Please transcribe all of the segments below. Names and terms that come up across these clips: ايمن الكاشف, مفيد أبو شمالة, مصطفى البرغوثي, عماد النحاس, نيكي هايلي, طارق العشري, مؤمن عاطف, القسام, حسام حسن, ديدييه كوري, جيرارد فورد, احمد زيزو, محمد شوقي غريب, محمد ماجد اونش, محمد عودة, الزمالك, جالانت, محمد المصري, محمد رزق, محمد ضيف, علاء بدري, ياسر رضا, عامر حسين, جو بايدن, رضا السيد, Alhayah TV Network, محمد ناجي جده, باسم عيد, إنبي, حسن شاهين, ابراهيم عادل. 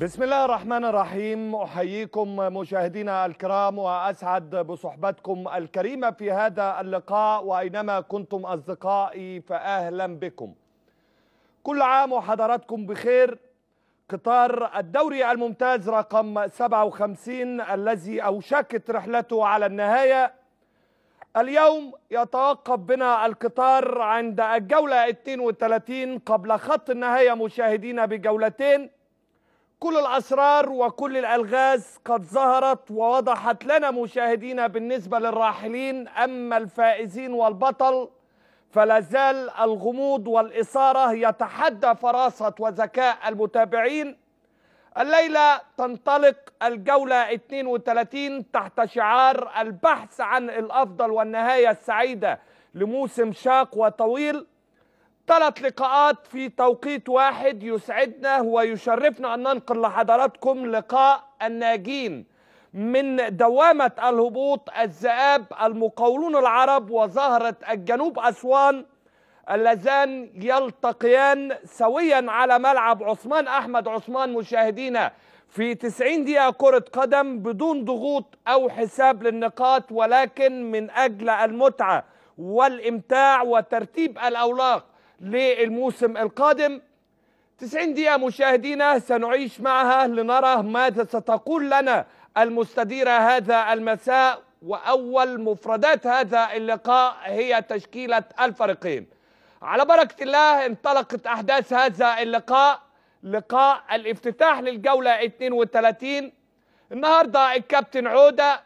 بسم الله الرحمن الرحيم. أحييكم مشاهدينا الكرام وأسعد بصحبتكم الكريمة في هذا اللقاء، وأينما كنتم أصدقائي فأهلا بكم. كل عام وحضراتكم بخير. قطار الدوري الممتاز رقم 57 الذي أوشكت رحلته على النهاية، اليوم يتوقف بنا القطار عند الجولة 32 قبل خط النهاية مشاهدينا بجولتين. كل الأسرار وكل الألغاز قد ظهرت ووضحت لنا مشاهدينا بالنسبة للراحلين، أما الفائزين والبطل فلا زال الغموض والإثارة يتحدى فراسة وذكاء المتابعين. الليلة تنطلق الجولة 32 تحت شعار البحث عن الأفضل والنهاية السعيدة لموسم شاق وطويل. 3 لقاءات في توقيت واحد، يسعدنا ويشرفنا أن ننقل لحضراتكم لقاء الناجين من دوامة الهبوط، الذئاب المقاولون العرب وزهرة الجنوب أسوان، اللذان يلتقيان سويا على ملعب عثمان احمد عثمان مشاهدينا في 90 دقيقة كرة قدم بدون ضغوط او حساب للنقاط، ولكن من اجل المتعة والامتاع وترتيب الاوراق للموسم القادم. 90 دقيقة مشاهدينا سنعيش معها لنرى ماذا ستقول لنا المستديرة هذا المساء، وأول مفردات هذا اللقاء هي تشكيلة الفريقين. على بركة الله انطلقت أحداث هذا اللقاء، لقاء الافتتاح للجولة 32. النهاردة الكابتن عودة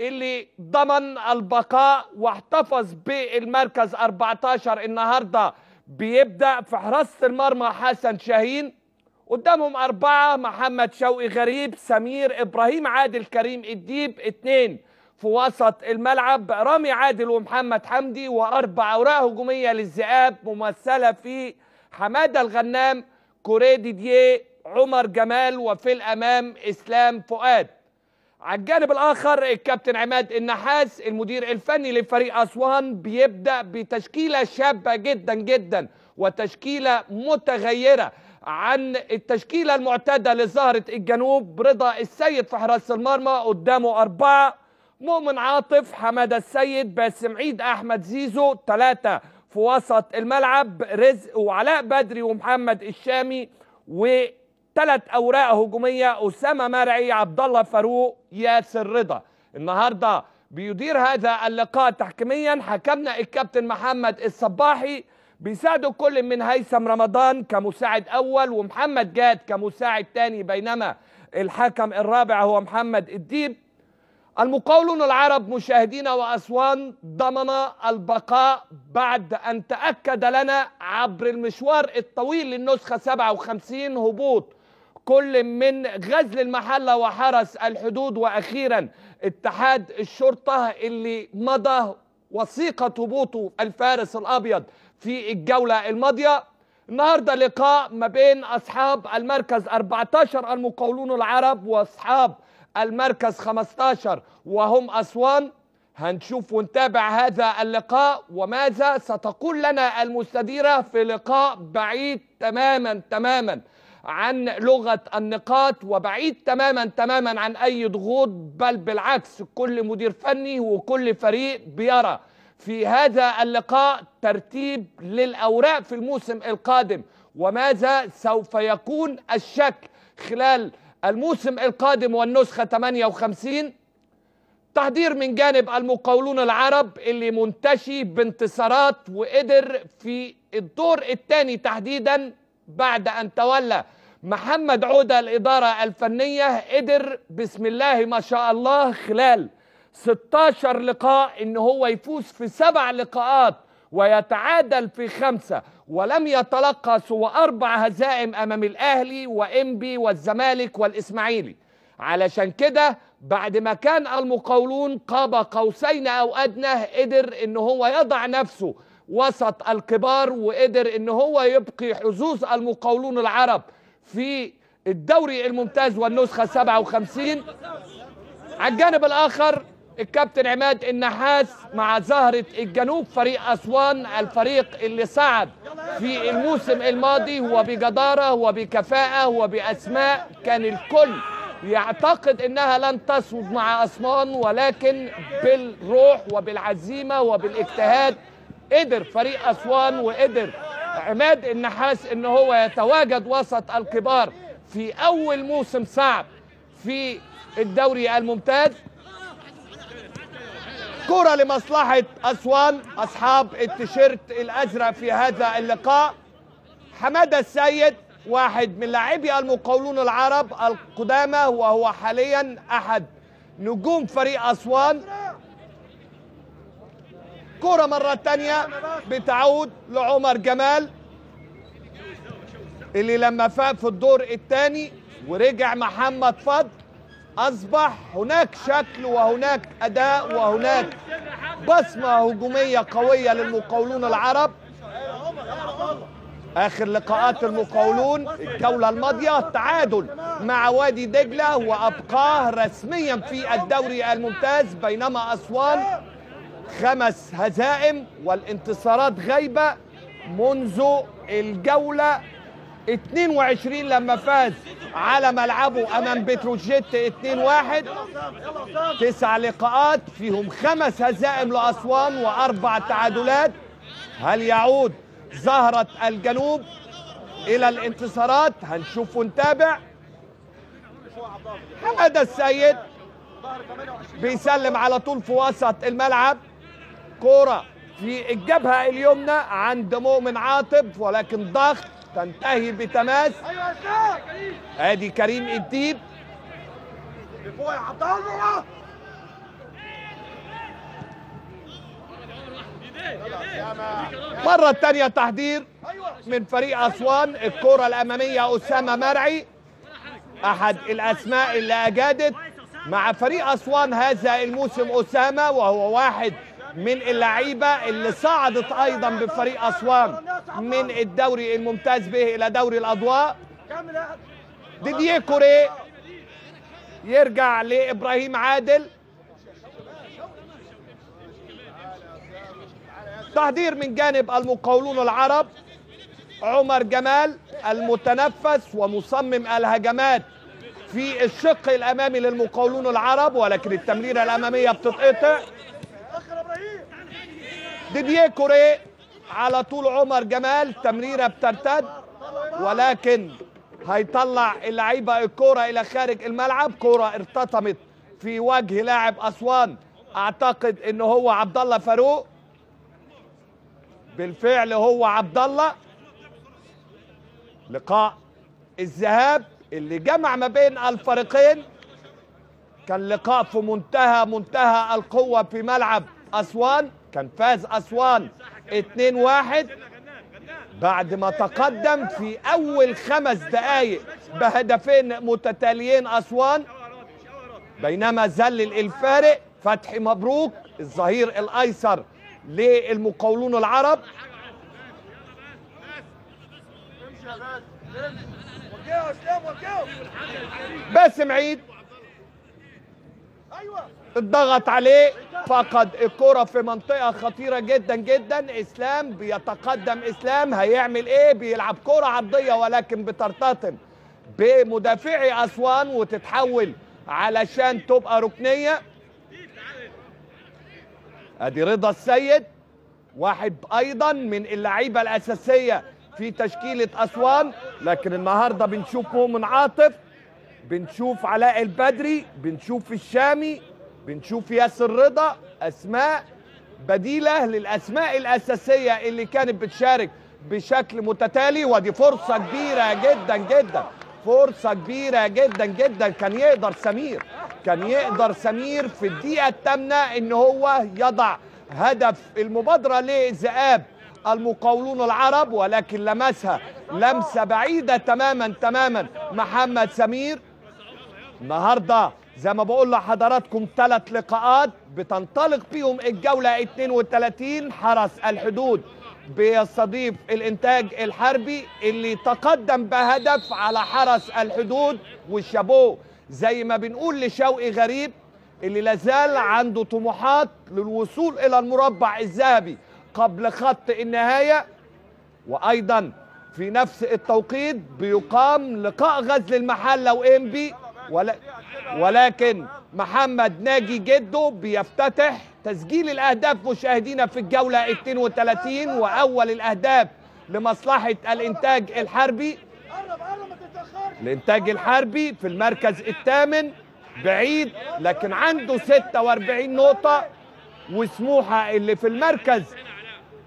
اللي ضمن البقاء واحتفظ بالمركز 14 النهاردة بيبدأ في حراسة المرمى حسن شاهين، قدامهم 4 محمد شوقي غريب، سمير، ابراهيم عادل، كريم الديب. 2 في وسط الملعب رامي عادل ومحمد حمدي، و4 اوراق هجوميه للذئاب ممثله في حماده الغنام، كوري، ديدييه، عمر جمال، وفي الامام اسلام فؤاد. على الجانب الاخر الكابتن عماد النحاس المدير الفني لفريق اسوان بيبدا بتشكيله شابه جدا جدا وتشكيله متغيره عن التشكيله المعتاده لزهره الجنوب. رضا السيد في حراسه المرمى، قدامه 4 مؤمن عاطف، حماده السيد، باسم عيد، احمد زيزو. 3 في وسط الملعب رزق وعلاء بدري ومحمد الشامي، و3 اوراق هجوميه اسامه مرعي، عبد الله فاروق، ياسر رضا. النهارده بيدير هذا اللقاء تحكيميا حكمنا الكابتن محمد الصباحي، بيساعده كل من هيثم رمضان كمساعد اول ومحمد جاد كمساعد ثاني، بينما الحكم الرابع هو محمد الديب. المقاولون العرب مشاهدينا واسوان ضمن البقاء بعد ان تاكد لنا عبر المشوار الطويل للنسخه 57 هبوط كل من غزل المحله وحرس الحدود، واخيرا اتحاد الشرطه اللي مضى وثيقه هبوطه الفارس الابيض في الجولة الماضية. النهاردة لقاء ما بين أصحاب المركز 14 المقاولون العرب وأصحاب المركز 15 وهم أسوان. هنشوف ونتابع هذا اللقاء وماذا ستقول لنا المستديرة في لقاء بعيد تماما تماما عن لغة النقاط وبعيد تماما تماما عن أي ضغوط، بل بالعكس كل مدير فني وكل فريق بيرى في هذا اللقاء ترتيب للأوراق في الموسم القادم وماذا سوف يكون الشكل خلال الموسم القادم والنسخة 58. تحضير من جانب المقاولون العرب اللي منتشي بانتصارات وقدر في الدور الثاني تحديدا بعد أن تولى محمد عودة الإدارة الفنية، قدر بسم الله ما شاء الله خلال 16 لقاء إن هو يفوز في 7 لقاءات ويتعادل في 5، ولم يتلقى سوى 4 هزائم أمام الأهلي وإنبي والزمالك والإسماعيلي. علشان كده بعد ما كان المقاولون قاب قوسين أو أدنى، قدر إن هو يضع نفسه وسط الكبار وقدر إن هو يبقي حظوظ المقاولون العرب في الدوري الممتاز والنسخة 57. على الجانب الآخر الكابتن عماد النحاس مع زهرة الجنوب فريق أسوان، الفريق اللي صعد في الموسم الماضي، هو بجدارة وبكفاءة وبأسماء كان الكل يعتقد أنها لن تصعد مع أسوان، ولكن بالروح وبالعزيمة وبالاجتهاد قدر فريق أسوان وقدر عماد النحاس أنه هو يتواجد وسط الكبار في أول موسم صعب في الدوري الممتاز. كرة لمصلحة أسوان أصحاب التيشيرت الأزرق في هذا اللقاء. حماده السيد واحد من لاعبي المقاولون العرب القدامى، وهو حاليا أحد نجوم فريق أسوان. كرة مرة تانية بتعود لعمر جمال اللي لما فاق في الدور الثاني ورجع محمد فضل أصبح هناك شكل وهناك أداء وهناك بصمة هجومية قوية للمقاولون العرب. آخر لقاءات المقاولون الجولة الماضية تعادل مع وادي دجلة وأبقاه رسميا في الدوري الممتاز، بينما أسوان 5 هزائم والانتصارات غايبة منذ الجولة 22 لما فاز على ملعبه امام بتروجيت 2-1. 9 لقاءات فيهم 5 هزائم لاسوان و4 تعادلات. هل يعود زهرة الجنوب الى الانتصارات؟ هنشوف ونتابع. حماده السيد بيسلم على طول في وسط الملعب. كرة في الجبهة اليمنى عند مؤمن عاطف، ولكن ضغط تنتهي بتماس. ادي كريم الديب مرة تانية تحضير من فريق أسوان. الكرة الأمامية اسامه مرعي احد الأسماء اللي أجادت مع فريق أسوان هذا الموسم. اسامه وهو واحد من اللعيبة اللي صعدت أيضا بفريق أسوان من الدوري الممتاز به إلى دوري الأضواء. ديدييه كوري يرجع لإبراهيم عادل. تحضير من جانب المقاولون العرب. عمر جمال المتنفس ومصمم الهجمات في الشق الأمامي للمقاولون العرب، ولكن التمريرة الأمامية بتتقطع. ديدييه كوري على طول عمر جمال، تمريره بترتد ولكن هيطلع اللعيبه الكوره الى خارج الملعب. كوره ارتطمت في وجه لاعب اسوان، اعتقد ان هو عبد الله فاروق. بالفعل هو عبد الله. لقاء الذهاب اللي جمع ما بين الفريقين كان لقاء في منتهى القوه في ملعب اسوان. كان فاز أسوان 2-1 بعد ما تقدم في أول 5 دقايق بهدفين متتاليين أسوان، بينما زلل الفارق فتحي مبروك الظهير الأيسر للمقاولون العرب. باسم عيد اتضغط عليه، فقد الكرة في منطقة خطيرة جدا. اسلام بيتقدم. اسلام هيعمل ايه؟ بيلعب كرة عرضية ولكن بترتطم بمدافعي اسوان وتتحول علشان تبقى ركنية. ادي رضا السيد واحد ايضا من اللعيبة الاساسية في تشكيلة اسوان، لكن النهاردة بنشوف مؤمن عاطف، بنشوف علاء البدري، بنشوف الشامي، بنشوف ياسر رضا، اسماء بديله للاسماء الاساسيه اللي كانت بتشارك بشكل متتالي. ودي فرصه كبيره جدا، فرصه كبيره جدا. كان يقدر سمير في الدقيقه الثامنه ان هو يضع هدف المبادره لذئاب المقاولون العرب، ولكن لمسها لمسه بعيده تماما محمد سمير. النهارده زي ما بقول لحضراتكم 3 لقاءات بتنطلق فيهم الجولة 32. حرس الحدود بيستضيف الانتاج الحربي اللي تقدم بهدف على حرس الحدود، والشابو زي ما بنقول لشوقي غريب اللي لازال عنده طموحات للوصول إلى المربع الذهبي قبل خط النهاية. وأيضا في نفس التوقيت بيقام لقاء غزل المحلة وإنبي، ولكن محمد ناجي جده بيفتتح تسجيل الأهداف مشاهدينا في الجولة 32 وأول الأهداف لمصلحة الإنتاج الحربي. الإنتاج الحربي في المركز الثامن بعيد لكن عنده 46 نقطة، وسموحة اللي في المركز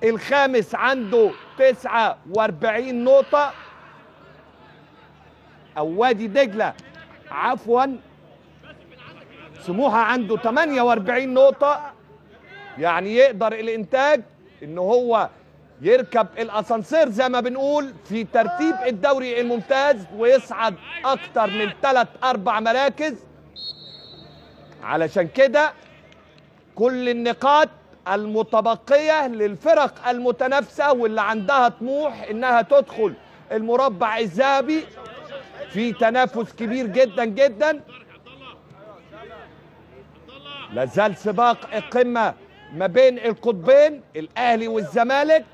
الخامس عنده 49 نقطة، أو وادي دجلة عفوا سموحة عنده 48 نقطة. يعني يقدر الإنتاج إن هو يركب الأسانسير زي ما بنقول في ترتيب الدوري الممتاز ويصعد أكتر من 3-4 مراكز. علشان كده كل النقاط المتبقية للفرق المتنافسة واللي عندها طموح إنها تدخل المربع الذهبي في تنافس كبير جدا جدا. لازال سباق القمة ما بين القطبين الأهلي والزمالك.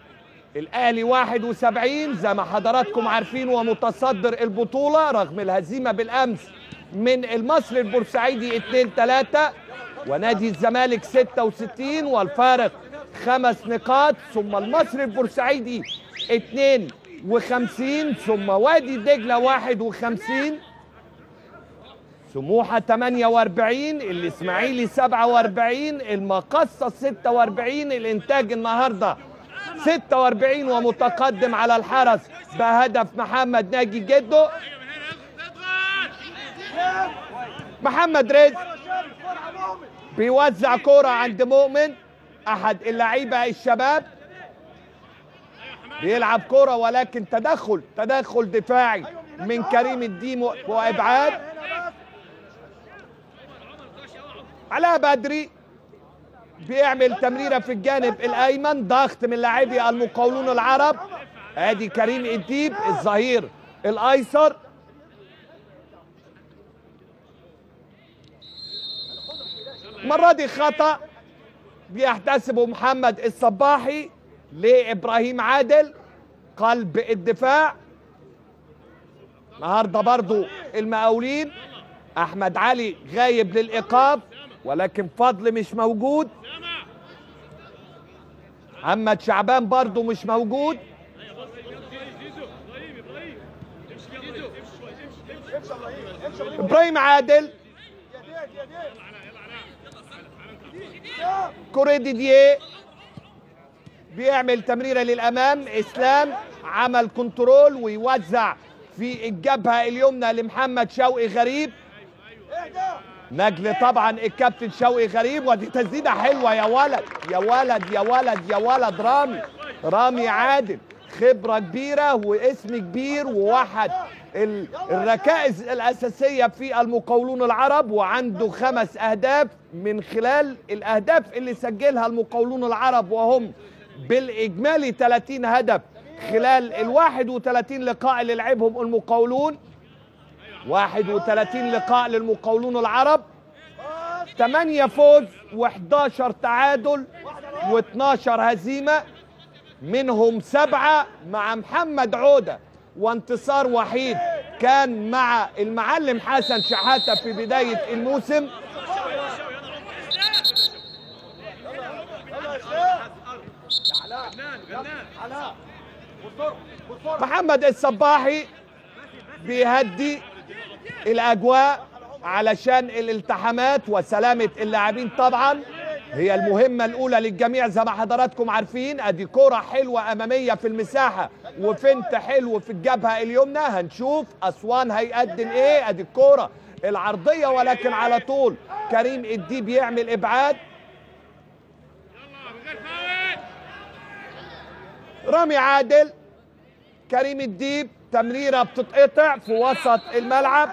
الأهلي 71 زي ما حضراتكم عارفين ومتصدر البطولة رغم الهزيمة بالأمس من المصري البورسعيدي 2-3، ونادي الزمالك 66 والفارق 5 نقاط، ثم المصري البورسعيدي 52، ثم وادي دجلة 51، سموحة 48، الإسماعيلي 47، المقصة 46، الإنتاج النهارده 46 ومتقدم على الحرس بهدف محمد ناجي جده. محمد رزق بيوزع كرة عند مؤمن أحد اللعيبة الشباب، بيلعب كرة ولكن تدخل دفاعي من كريم الديب وإبعاد. علاء بدري بيعمل تمريرة في الجانب الأيمن، ضغط من لاعبي المقاولون العرب. آدي كريم الديب الظهير الأيسر، المرة دي خطأ بيحتسبه محمد الصباحي لإبراهيم عادل قلب الدفاع. النهارده برضو المقاولين أحمد علي غايب للإيقاف ولكن فضل مش موجود، محمد شعبان برضو مش موجود، إبراهيم عادل كوري ديدييه بيعمل تمريرة للأمام. إسلام عمل كنترول ويوزع في الجبهة اليمنى لمحمد شوقي غريب، نجل طبعا الكابتن شوقي غريب. ودي تسديدة حلوة يا ولد يا ولد يا ولد يا ولد رامي عادل، خبرة كبيرة واسم كبير وواحد الركائز الأساسية في المقاولون العرب، وعنده 5 أهداف من خلال الأهداف اللي سجلها المقاولون العرب وهم بالإجمالي 30 هدف خلال ال 31 لقاء اللي لعبهم المقاولون. 31 لقاء للمقاولون العرب، 8 فوز و11 تعادل و12 هزيمة، منهم 7 مع محمد عودة وانتصار وحيد كان مع المعلم حسن شحاتة في بداية الموسم. محمد الصباحي بيهدي الأجواء علشان الالتحامات وسلامة اللاعبين طبعا هي المهمة الأولى للجميع زي ما حضراتكم عارفين. أدي كرة حلوة أمامية في المساحة وفنت حلو في الجبهة اليمنى، هنشوف أسوان هيقدم إيه. أدي الكرة العرضية ولكن على طول كريم الديب يعمل إبعاد. رامي عادل كريم الديب تمريرة بتتقطع في وسط الملعب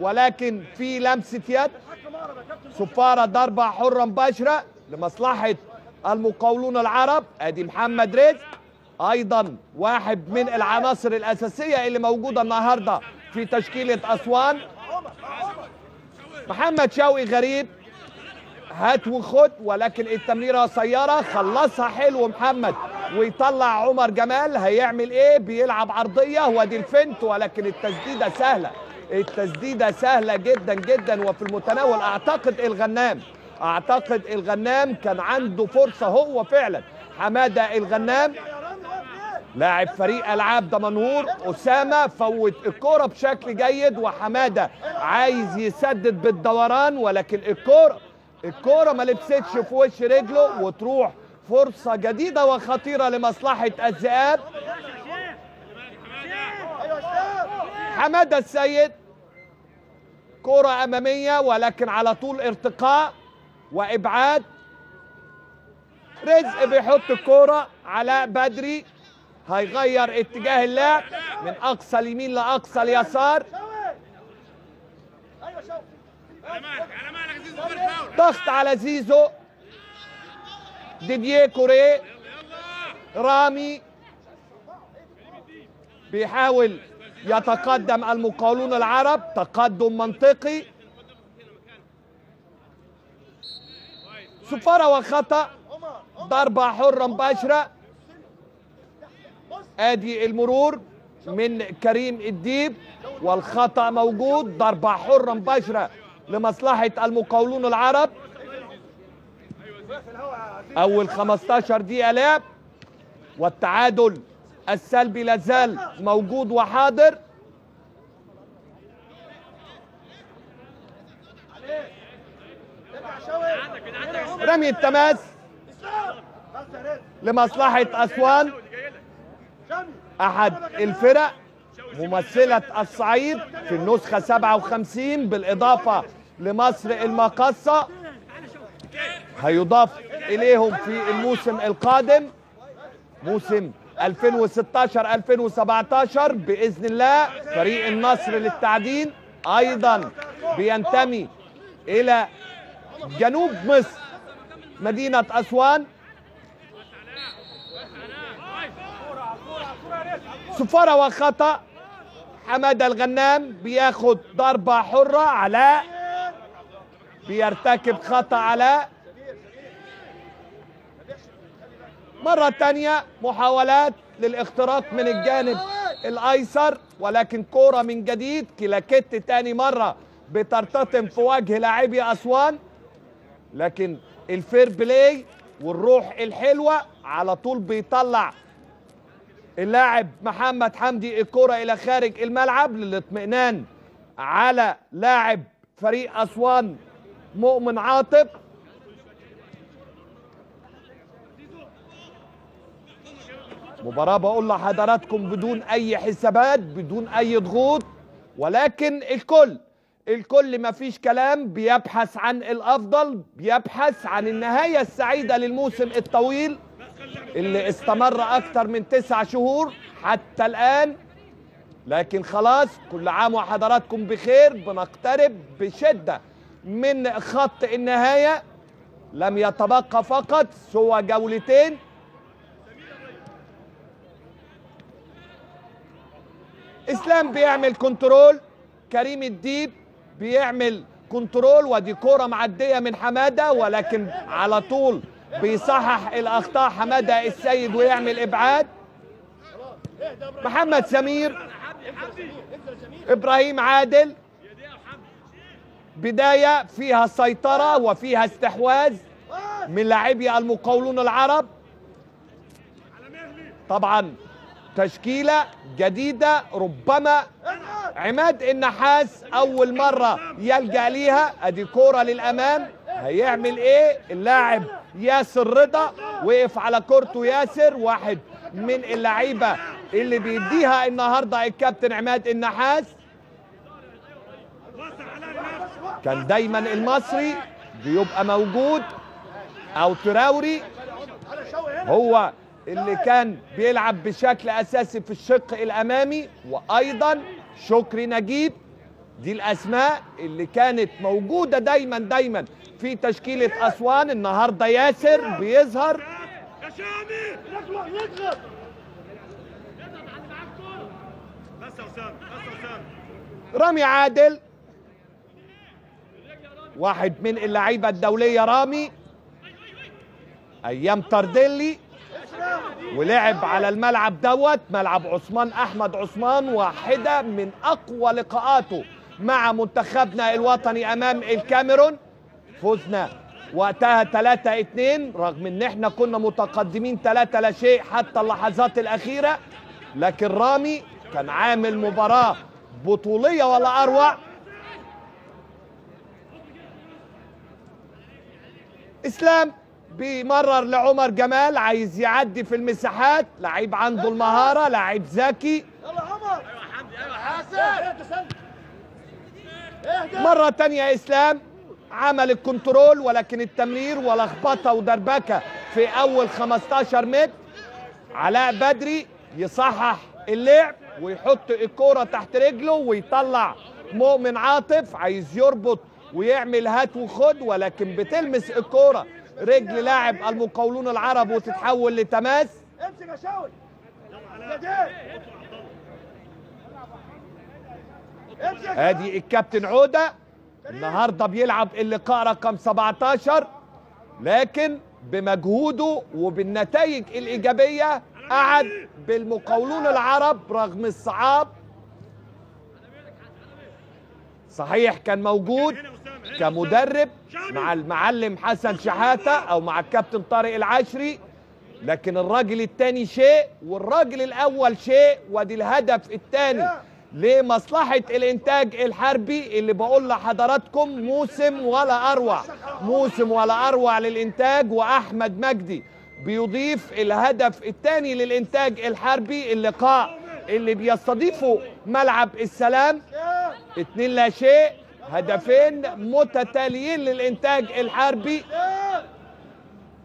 ولكن في لمسة يد، صفارة ضربة حرة مباشرة لمصلحة المقاولون العرب. ادي محمد رزق ايضا واحد من العناصر الاساسية اللي موجودة النهاردة في تشكيلة اسوان. محمد شوقي غريب هات وخد، ولكن التمريره سياره خلصها حلو محمد، ويطلع عمر جمال. هيعمل ايه؟ بيلعب عرضيه، وادي الفنت، ولكن التسديده سهله، التسديده سهله جدا جدا وفي المتناول. اعتقد الغنام كان عنده فرصه هو فعلا. حماده الغنام لاعب فريق العاب دمنهور، اسامه فوت الكوره بشكل جيد، وحماده عايز يسدد بالدوران، ولكن الكوره ما لبستش في وش رجله، وتروح فرصه جديده وخطيره لمصلحه الذئاب. حماده السيد كرة أمامية، ولكن على طول ارتقاء وإبعاد. رزق بيحط الكرة، علاء بدري هيغير اتجاه اللعب من أقصى اليمين لأقصى اليسار. ضغط على زيزو، ديدييه كوري، رامي بيحاول يتقدم المقاولون العرب تقدم منطقي. صفارة وخطأ، ضربة حرة مباشرة. ادي المرور من كريم الديب، والخطأ موجود، ضربة حرة مباشرة لمصلحة المقاولون العرب. اول 15 دقيقة لعب، والتعادل السلبي لازال موجود وحاضر. رمي التماس لمصلحة أسوان، أحد الفرق ممثلة الصعيد في النسخة 57 بالإضافة لمصر المقاصة، هيضاف إليهم في الموسم القادم موسم 2016-2017 بإذن الله. فريق النصر للتعدين أيضا بينتمي إلى جنوب مصر، مدينة أسوان. صفارة وخطأ، حماده الغنام بياخد ضربة حرة، علاء بيرتكب خطأ علاء. مرة تانية محاولات للاختراق من الجانب الأيسر، ولكن كورة من جديد، كلاكيت تاني مرة بترتطم في وجه لاعبي أسوان، لكن الفير بلاي والروح الحلوة على طول بيطلع اللاعب محمد حمدي الكورة إلى خارج الملعب للاطمئنان على لاعب فريق أسوان مؤمن عاطف. مباراة بقول لحضراتكم بدون أي حسابات، بدون أي ضغوط، ولكن الكل مفيش كلام، بيبحث عن الأفضل، بيبحث عن النهاية السعيدة للموسم الطويل اللي استمر أكتر من 9 شهور حتى الآن. لكن خلاص، كل عام وحضراتكم بخير، بنقترب بشدة من خط النهاية، لم يتبقى فقط سوى جولتين. اسلام بيعمل كنترول، كريم الديب بيعمل كنترول، ودي كوره معديه من حماده، ولكن على طول بيصحح الاخطاء حماده السيد ويعمل ابعاد. محمد سمير، ابراهيم عادل، بدايه فيها سيطره وفيها استحواذ من لاعبي المقاولون العرب. طبعا تشكيلة جديدة، ربما عماد النحاس أول مرة يلجأ ليها. أدي كورة للأمام، هيعمل إيه اللاعب ياسر رضا؟ وقف على كورته ياسر، واحد من اللعيبة اللي بيديها النهاردة الكابتن عماد النحاس. كان دايما المصري بيبقى موجود، أو تراوري هو اللي كان بيلعب بشكل أساسي في الشق الأمامي، وأيضا شكري نجيب. دي الأسماء اللي كانت موجودة دايما في تشكيلة أسوان. النهاردة ياسر بيظهر، رامي عادل واحد من اللعيبه الدوليه رامي ايام تردلي، ولعب على الملعب دوت ملعب عثمان احمد عثمان، واحده من اقوى لقاءاته مع منتخبنا الوطني امام الكاميرون، فزنا وقتها 3-2 رغم ان احنا كنا متقدمين 3-0 حتى اللحظات الاخيره، لكن رامي كان عامل مباراه بطوليه ولا اروع. اسلام بيمرر لعمر جمال، عايز يعدي في المساحات، لعيب عنده المهاره، لعيب ذكي. يلا عمر، ايوه حمدي، ايوه حسن. مره ثانيه اسلام عمل الكنترول، ولكن التمرير ولخبطه ودربكه في اول 15 متر. علاء بدري يصحح اللعب ويحط الكوره تحت رجله ويطلع مؤمن عاطف، عايز يربط ويعمل هات وخد، ولكن بتلمس الكوره رجل لاعب المقاولون العرب وتتحول لتماس. امسك يا شاوي، ادي الكابتن عودة النهارده بيلعب اللقاء رقم 17، لكن بمجهوده وبالنتائج الإيجابية قعد بالمقاولون العرب رغم الصعاب. صحيح كان موجود كمدرب مع المعلم حسن شحاتة أو مع الكابتن طارق العشري، لكن الراجل الثاني شيء والراجل الأول شيء، وادي الهدف الثاني لمصلحة الإنتاج الحربي اللي بقول لحضراتكم موسم ولا أروع، موسم ولا أروع للإنتاج. وأحمد مجدي بيضيف الهدف الثاني للإنتاج الحربي، اللقاء اللي بيستضيفه ملعب السلام. 2-0، هدفين متتاليين للإنتاج الحربي.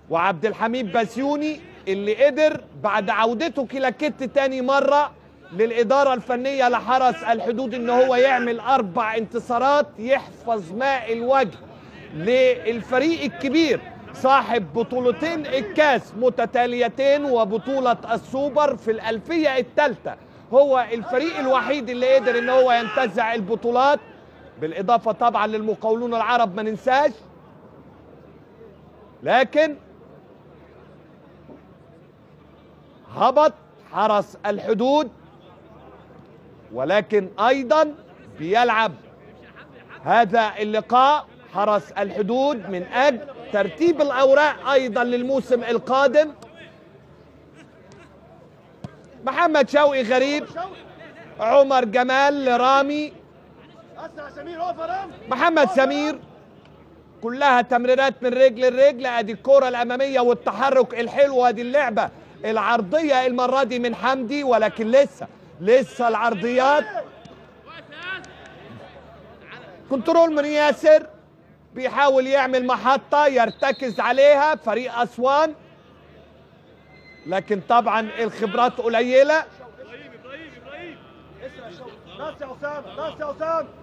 وعبد الحميد بسيوني اللي قدر بعد عودته كلاكيت تاني مرة للإدارة الفنية لحرس الحدود إن هو يعمل 4 انتصارات، يحفظ ماء الوجه للفريق الكبير صاحب بطولتين الكاس متتاليتين وبطولة السوبر في الألفية الثالثة. هو الفريق الوحيد اللي قدر إن هو ينتزع البطولات، بالإضافة طبعا للمقاولون العرب ما ننساش. لكن هبط حرس الحدود، ولكن أيضا بيلعب هذا اللقاء حرس الحدود من أجل ترتيب الأوراق أيضا للموسم القادم. محمد شوقي غريب، عمر جمال لرامي، محمد سمير، كلها تمريرات من رجل لرجل. ادي الكرة الامامية والتحرك الحلو، وادي اللعبة العرضية المرة دي من حمدي، ولكن لسه العرضيات. كنترول من ياسر، بيحاول يعمل محطة يرتكز عليها فريق أسوان، لكن طبعا الخبرات قليلة. بس يا اسامه،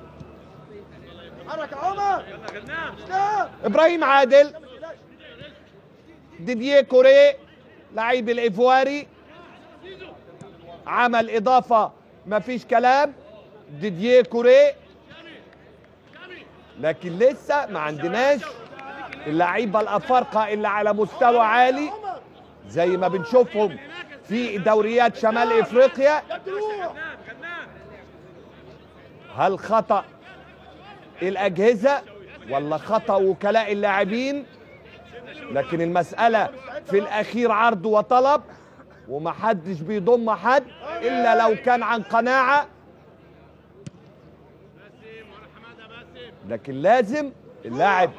حرك عمر، ابراهيم عادل، ديدييه كوري لعيب الايفواري، عمل اضافه مفيش كلام ديدييه كوري، لكن لسه ما عندناش اللعيبه الافارقه اللي على مستوى عالي زي ما بنشوفهم في دوريات شمال افريقيا. هل خطأ الأجهزة ولا خطأ وكلاء اللاعبين؟ لكن المسألة في الأخير عرض وطلب، ومحدش بيضم حد إلا لو كان عن قناعة، لكن لازم اللاعب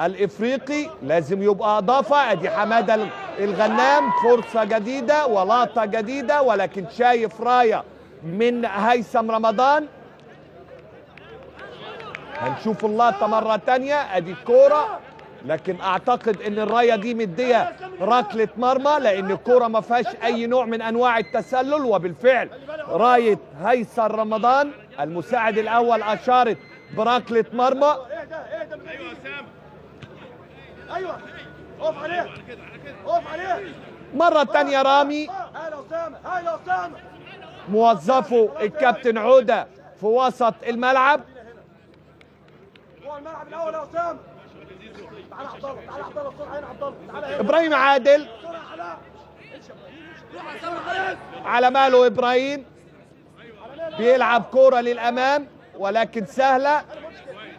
الإفريقي لازم يبقى إضافة. أدي حماده الغنام، فرصة جديدة ولقطة جديدة، ولكن شايف راية من هيثم رمضان. هنشوف اللقطة مرة تانية، ادي الكورة، لكن اعتقد ان الراية دي مدية ركلة مرمى لان الكورة ما فيهاش اي نوع من انواع التسلل، وبالفعل راية هيثم رمضان المساعد الاول اشارت بركلة مرمى. ايوه اقف عليها، مرة تانية رامي، موظفه الكابتن عودة في وسط الملعب، الملعب الاول يا اسامه. تعالى عبد الله، تعالى عبد الله بسرعه هنا، عبد الله تعالى هنا. ابراهيم عادل على ماله، ابراهيم بيلعب كوره للامام ولكن سهله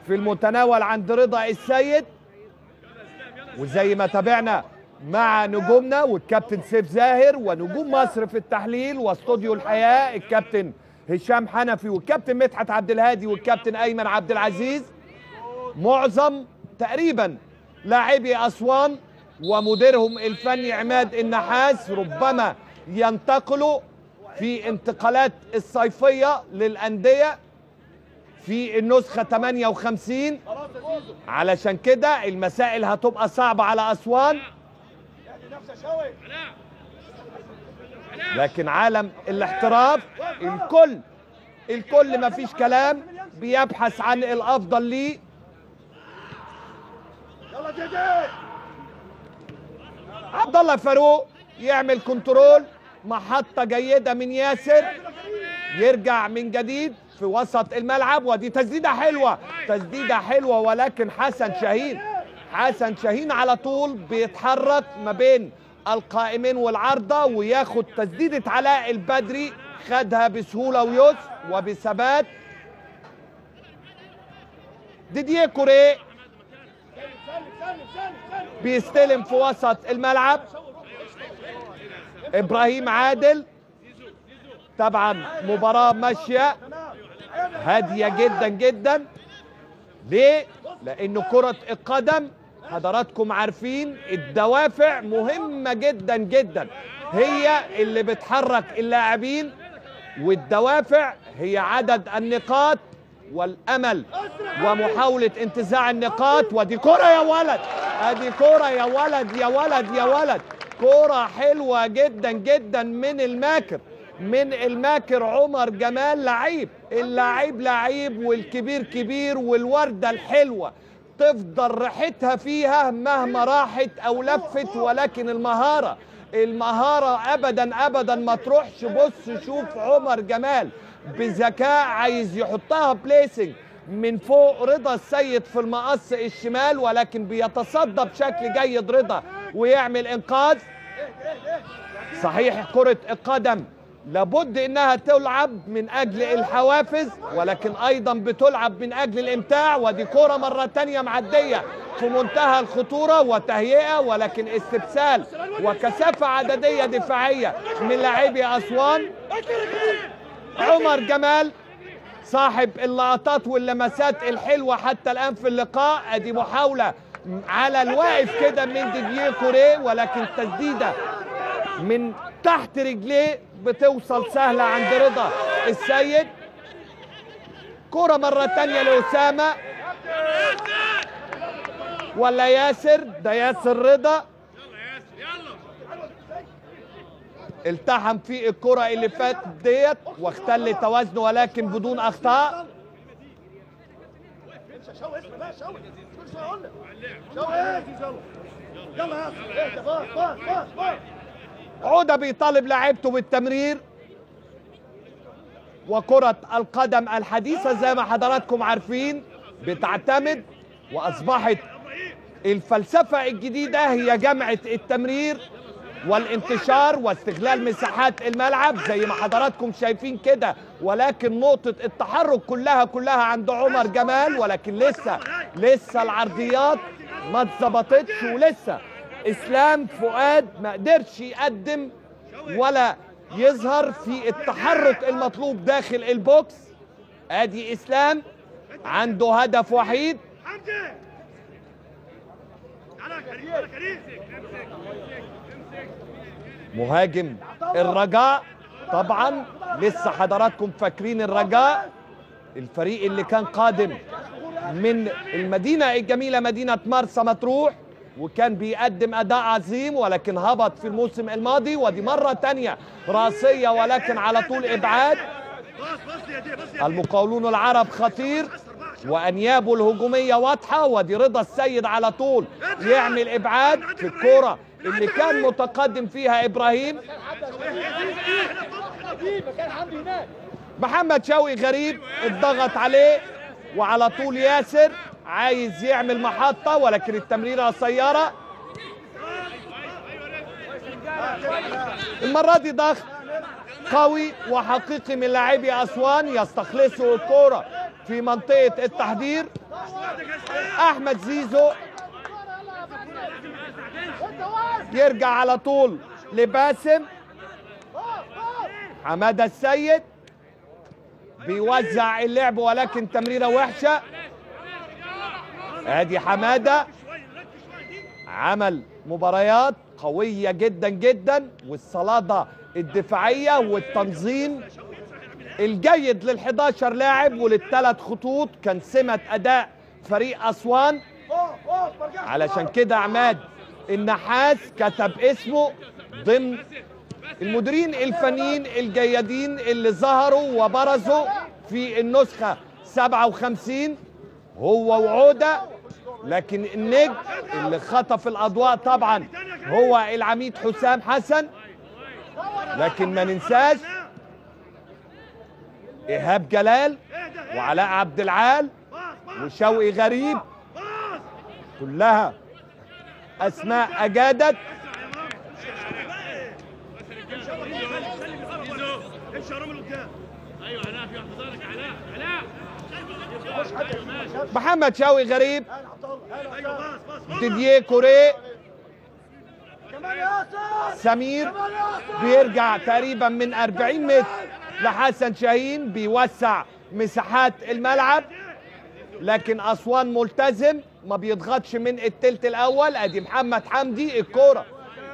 في المتناول عند رضا السيد. وزي ما تابعنا مع نجومنا والكابتن سيف زاهر ونجوم مصر في التحليل واستوديو الحياه الكابتن هشام حنفي والكابتن مدحت عبد الهادي والكابتن ايمن عبد العزيز، معظم تقريبا لاعبي اسوان ومديرهم الفني عماد النحاس ربما ينتقلوا في انتقالات الصيفيه للانديه في النسخه 58، علشان كده المسائل هتبقى صعبه على اسوان. لكن عالم الاحتراف الكل مفيش كلام بيبحث عن الافضل ليه. عبد الله فاروق يعمل كنترول، محطه جيده من ياسر، يرجع من جديد في وسط الملعب، ودي تسديده حلوه، تسديده حلوه، ولكن حسن شاهين على طول بيتحرك ما بين القائمين والعارضه وياخد تسديده علاء البدري، خدها بسهوله ويسر وبثبات. ديدييه كوري بيستلم في وسط الملعب، ابراهيم عادل طبعا مباراه ماشيه هاديه جدا جدا. ليه؟ لأن كرة القدم حضراتكم عارفين الدوافع مهمة جدا جدا، هي اللي بتحرك اللاعبين، والدوافع هي عدد النقاط والأمل ومحاولة انتزاع النقاط. ودي كرة يا ولد، ادي كرة يا ولد يا ولد يا ولد، كرة حلوة جدا جدا من الماكر عمر جمال. لعيب والكبير كبير، والوردة الحلوة تفضل ريحتها فيها مهما راحت أو لفت، ولكن المهارة أبدا أبدا ما تروحش. بص شوف عمر جمال بذكاء عايز يحطها بليسنج من فوق رضا السيد في المقص الشمال، ولكن بيتصدى بشكل جيد رضا ويعمل إنقاذ. صحيح كرة القدم لابد انها تلعب من اجل الحوافز، ولكن ايضا بتلعب من اجل الامتاع. ودي كرة مرة تانية معدية في منتهى الخطورة وتهيئة، ولكن استبسال وكثافة عددية دفاعية من لاعبي اسوان. عمر جمال صاحب اللقطات واللمسات الحلوة حتى الان في اللقاء. ادي محاولة على الواقف كده من ديدييه كوري، ولكن تسديدة من تحت رجليه بتوصل سهلة عند رضا السيد. كرة مرة تانية لأسامة ولا ياسر؟ ده ياسر رضا التحم في الكرة اللي فاتت ديت واختل توازنه، ولكن بدون أخطاء. عودة بيطالب لاعبته بالتمرير، وكرة القدم الحديثة زي ما حضراتكم عارفين بتعتمد وأصبحت الفلسفة الجديدة هي جمعة التمرير والانتشار واستغلال مساحات الملعب زي ما حضراتكم شايفين كده، ولكن نقطة التحرك كلها عند عمر جمال، ولكن لسه العرضيات ما اتظبطتش، ولسه اسلام فؤاد ما قدرش يقدم ولا يظهر في التحرك المطلوب داخل البوكس. ادي اسلام عنده هدف وحيد، مهاجم الرجاء. طبعا لسه حضراتكم فاكرين الرجاء، الفريق اللي كان قادم من المدينة الجميلة مدينة مرسى مطروح وكان بيقدم أداء عظيم، ولكن هبط في الموسم الماضي. ودي مرة تانية راسية، ولكن على طول إبعاد. المقاولون العرب خطير وأنيابه الهجومية واضحة، ودي رضا السيد على طول يعمل إبعاد في الكرة اللي كان متقدم فيها إبراهيم. محمد شوقي غريب اتضغط عليه، وعلى طول ياسر عايز يعمل محطة ولكن التمريرة سيارة. المرة دي ضغط قوي وحقيقي من لاعبي أسوان يستخلصوا الكرة في منطقة التحضير. أحمد زيزو يرجع على طول لباسم. حماده السيد بيوزع اللعب ولكن تمريره وحشه. ادي حماده عمل مباريات قويه جدا جدا والصلابه الدفاعيه والتنظيم الجيد لل11 لاعب وللثلاث خطوط كان سمه اداء فريق اسوان. علشان كده عماد النحاس كتب اسمه ضمن المديرين الفنيين الجيدين اللي ظهروا وبرزوا في النسخة 57 هو وعودة. لكن النجم اللي خطف الأضواء طبعا هو العميد حسام حسن. لكن ما ننساش إيهاب جلال وعلاء عبد العال وشوقي غريب، كلها أسماء أجادت. محمد شوقي غريب، ديدييه كوري، سمير بيرجع تقريبا من 40 متر لحسن شاهين بيوسع مساحات الملعب. لكن أسوان ملتزم ما بيضغطش من الثلث الأول. أدي محمد حمدي الكورة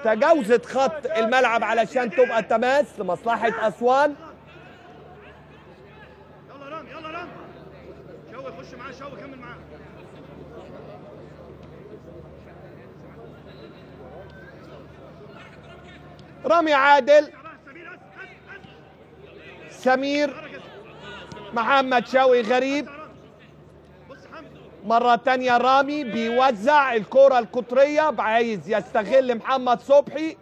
تجاوزت خط الملعب علشان تبقى تماس لمصلحة أسوان. يلا رامي يلا رامي، شوقي خش معاه، شوقي كمل معاه. رامي عادل، سمير، محمد شوقي غريب. مرة تانية رامي بيوزع الكرة القطرية، عايز يستغل محمد صبحي.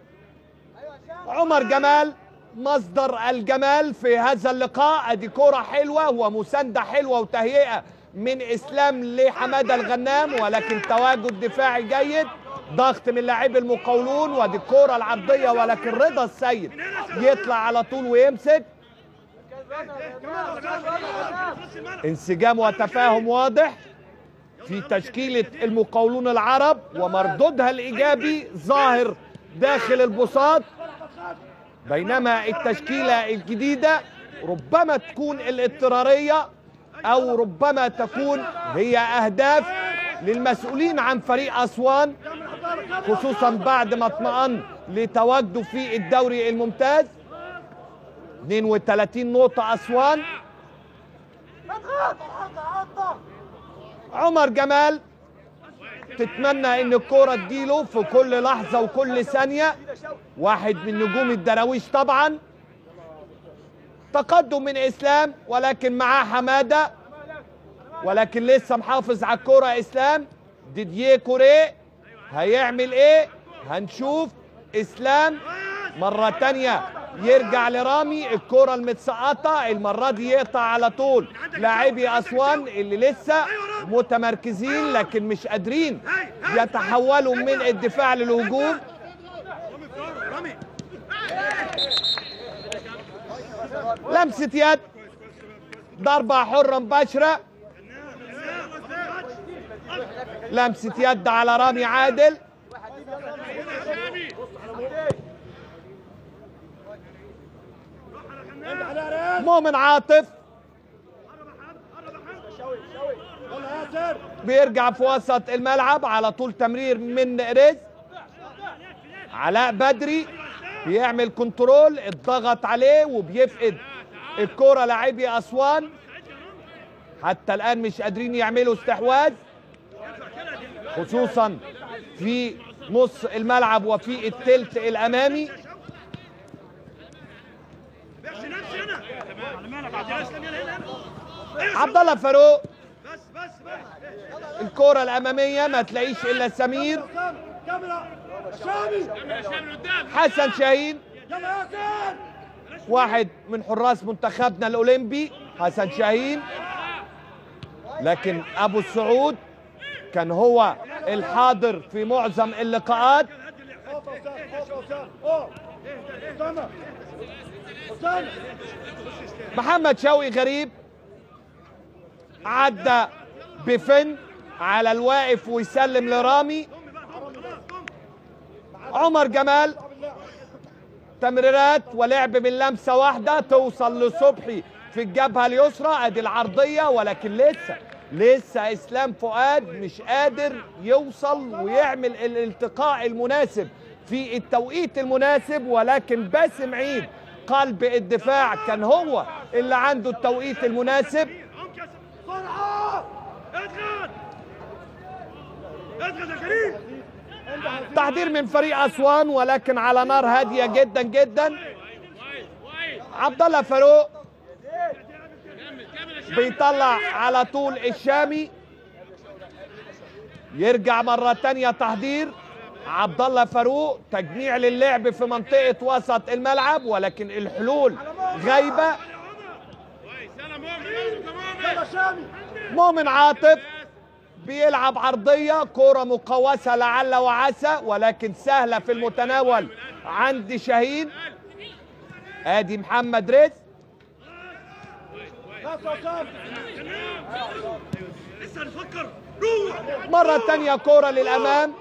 عمر جمال مصدر الجمال في هذا اللقاء. ادي كرة حلوة ومساندة حلوة وتهيئة من اسلام لحماده الغنام ولكن تواجد دفاعي جيد. ضغط من لاعبي المقاولون وادي الكرة العرضية ولكن رضا السيد يطلع على طول ويمسك. انسجام وتفاهم واضح في تشكيلة المقاولون العرب ومردودها الإيجابي ظاهر داخل البساط، بينما التشكيلة الجديدة ربما تكون الاضطرارية أو ربما تكون هي أهداف للمسؤولين عن فريق أسوان، خصوصا بعد ما اطمأن لتواجده في الدوري الممتاز. 32 نقطة أسوان. عمر جمال تتمنى ان الكرة تجيله في كل لحظة وكل ثانية، واحد من نجوم الدراويش طبعا. تقدم من اسلام ولكن معاه حمادة، ولكن لسه محافظ على الكرة اسلام. ديدييه كوري هيعمل ايه هنشوف. اسلام مرة تانية يرجع لرامي، الكرة المتسقطة المرة دي يقطع على طول لاعبي أسوان اللي لسه متمركزين لكن مش قادرين يتحولوا من الدفاع للهجوم. لمسة يد، ضربة حرة مباشرة، لمسة يد على رامي عادل. مؤمن عاطف بيرجع في وسط الملعب على طول، تمرير من رزق. علاء بدري بيعمل كنترول، الضغط عليه وبيفقد الكرة لاعبي أسوان. حتى الآن مش قادرين يعملوا استحواذ خصوصا في نص الملعب وفي الثلث الأمامي. عبد الله فاروق الكرة الأمامية ما تلاقيش إلا سمير. حسن شاهين واحد من حراس منتخبنا الأولمبي. حسن شاهين لكن أبو السعود كان هو الحاضر في معظم اللقاءات. محمد شوقي غريب عدى بفن على الواقف ويسلم لرامي. عمر جمال تمريرات ولعب من لمسه واحده توصل لصبحي في الجبهه اليسرى، ادي العرضيه، ولكن لسه اسلام فؤاد مش قادر يوصل ويعمل الالتقاء المناسب في التوقيت المناسب، ولكن باسم عيد قلب الدفاع كان هو اللي عنده التوقيت المناسب. تحضير من فريق اسوان ولكن على نار هاديه جدا جدا. عبد الله فاروق بيطلع على طول الشامي، يرجع مره ثانيه تحضير. عبد الله فاروق تجميع للعب في منطقه وسط الملعب ولكن الحلول غايبه. مؤمن عاطف بيلعب عرضيه، كره مقوسه لعل وعسى ولكن سهله في المتناول عند شاهين. ادي محمد رزق مره ثانيه كره للامام.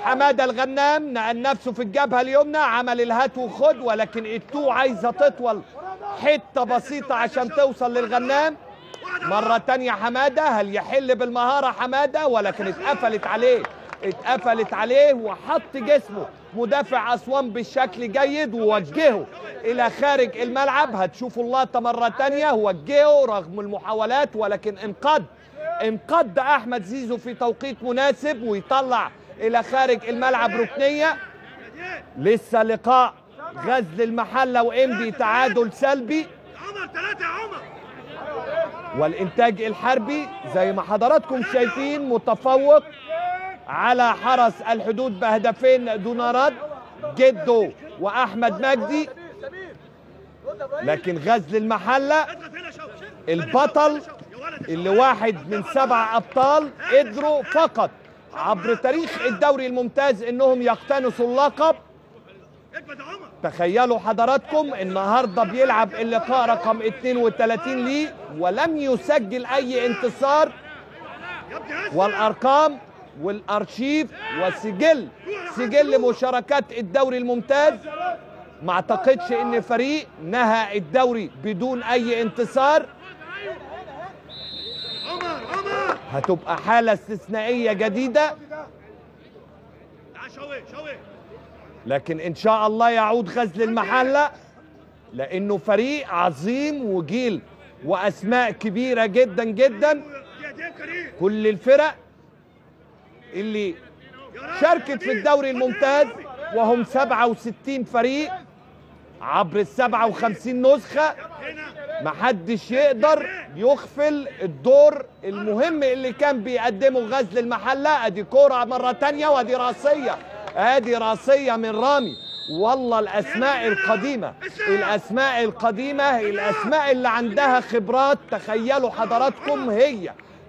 حماده الغنام نقل نفسه في الجبهه اليمنى، عمل الهات وخد ولكن التو عايزه تطول حته بسيطه عشان توصل للغنام. مرة تانية حمادة، هل يحل بالمهارة حمادة؟ ولكن اتقفلت عليه وحط جسمه مدافع أسوان بالشكل جيد ووجهه إلى خارج الملعب. هتشوفوا اللقطة مرة تانية، وجهه رغم المحاولات ولكن انقض أحمد زيزو في توقيت مناسب ويطلع إلى خارج الملعب ركنية. لسه لقاء غزل المحلة وإنبي، تعادل سلبي. والإنتاج الحربي زي ما حضراتكم شايفين متفوق على حرس الحدود بهدفين دون رد، جده وأحمد مجدي. لكن غزل المحلة البطل اللي واحد من 7 أبطال قدروا فقط عبر تاريخ الدوري الممتاز إنهم يقتنصوا اللقب. تخيلوا حضراتكم النهارده بيلعب اللقاء رقم 32 ليه ولم يسجل اي انتصار، والارقام والارشيف وسجل مشاركات الدوري الممتاز. ما اعتقدش ان فريق نهى الدوري بدون اي انتصار، هتبقى حاله استثنائيه جديده. لكن إن شاء الله يعود غزل المحلة لأنه فريق عظيم وجيل وأسماء كبيرة جدا جدا. كل الفرق اللي شاركت في الدوري الممتاز وهم 67 فريق عبر ال 57 نسخة، محدش يقدر يغفل الدور المهم اللي كان بيقدمه غزل المحلة. أدي كورة مرة تانية وأدي رأسية، ادي راسيه من رامي. والله الاسماء القديمه اللي عندها خبرات، تخيلوا حضراتكم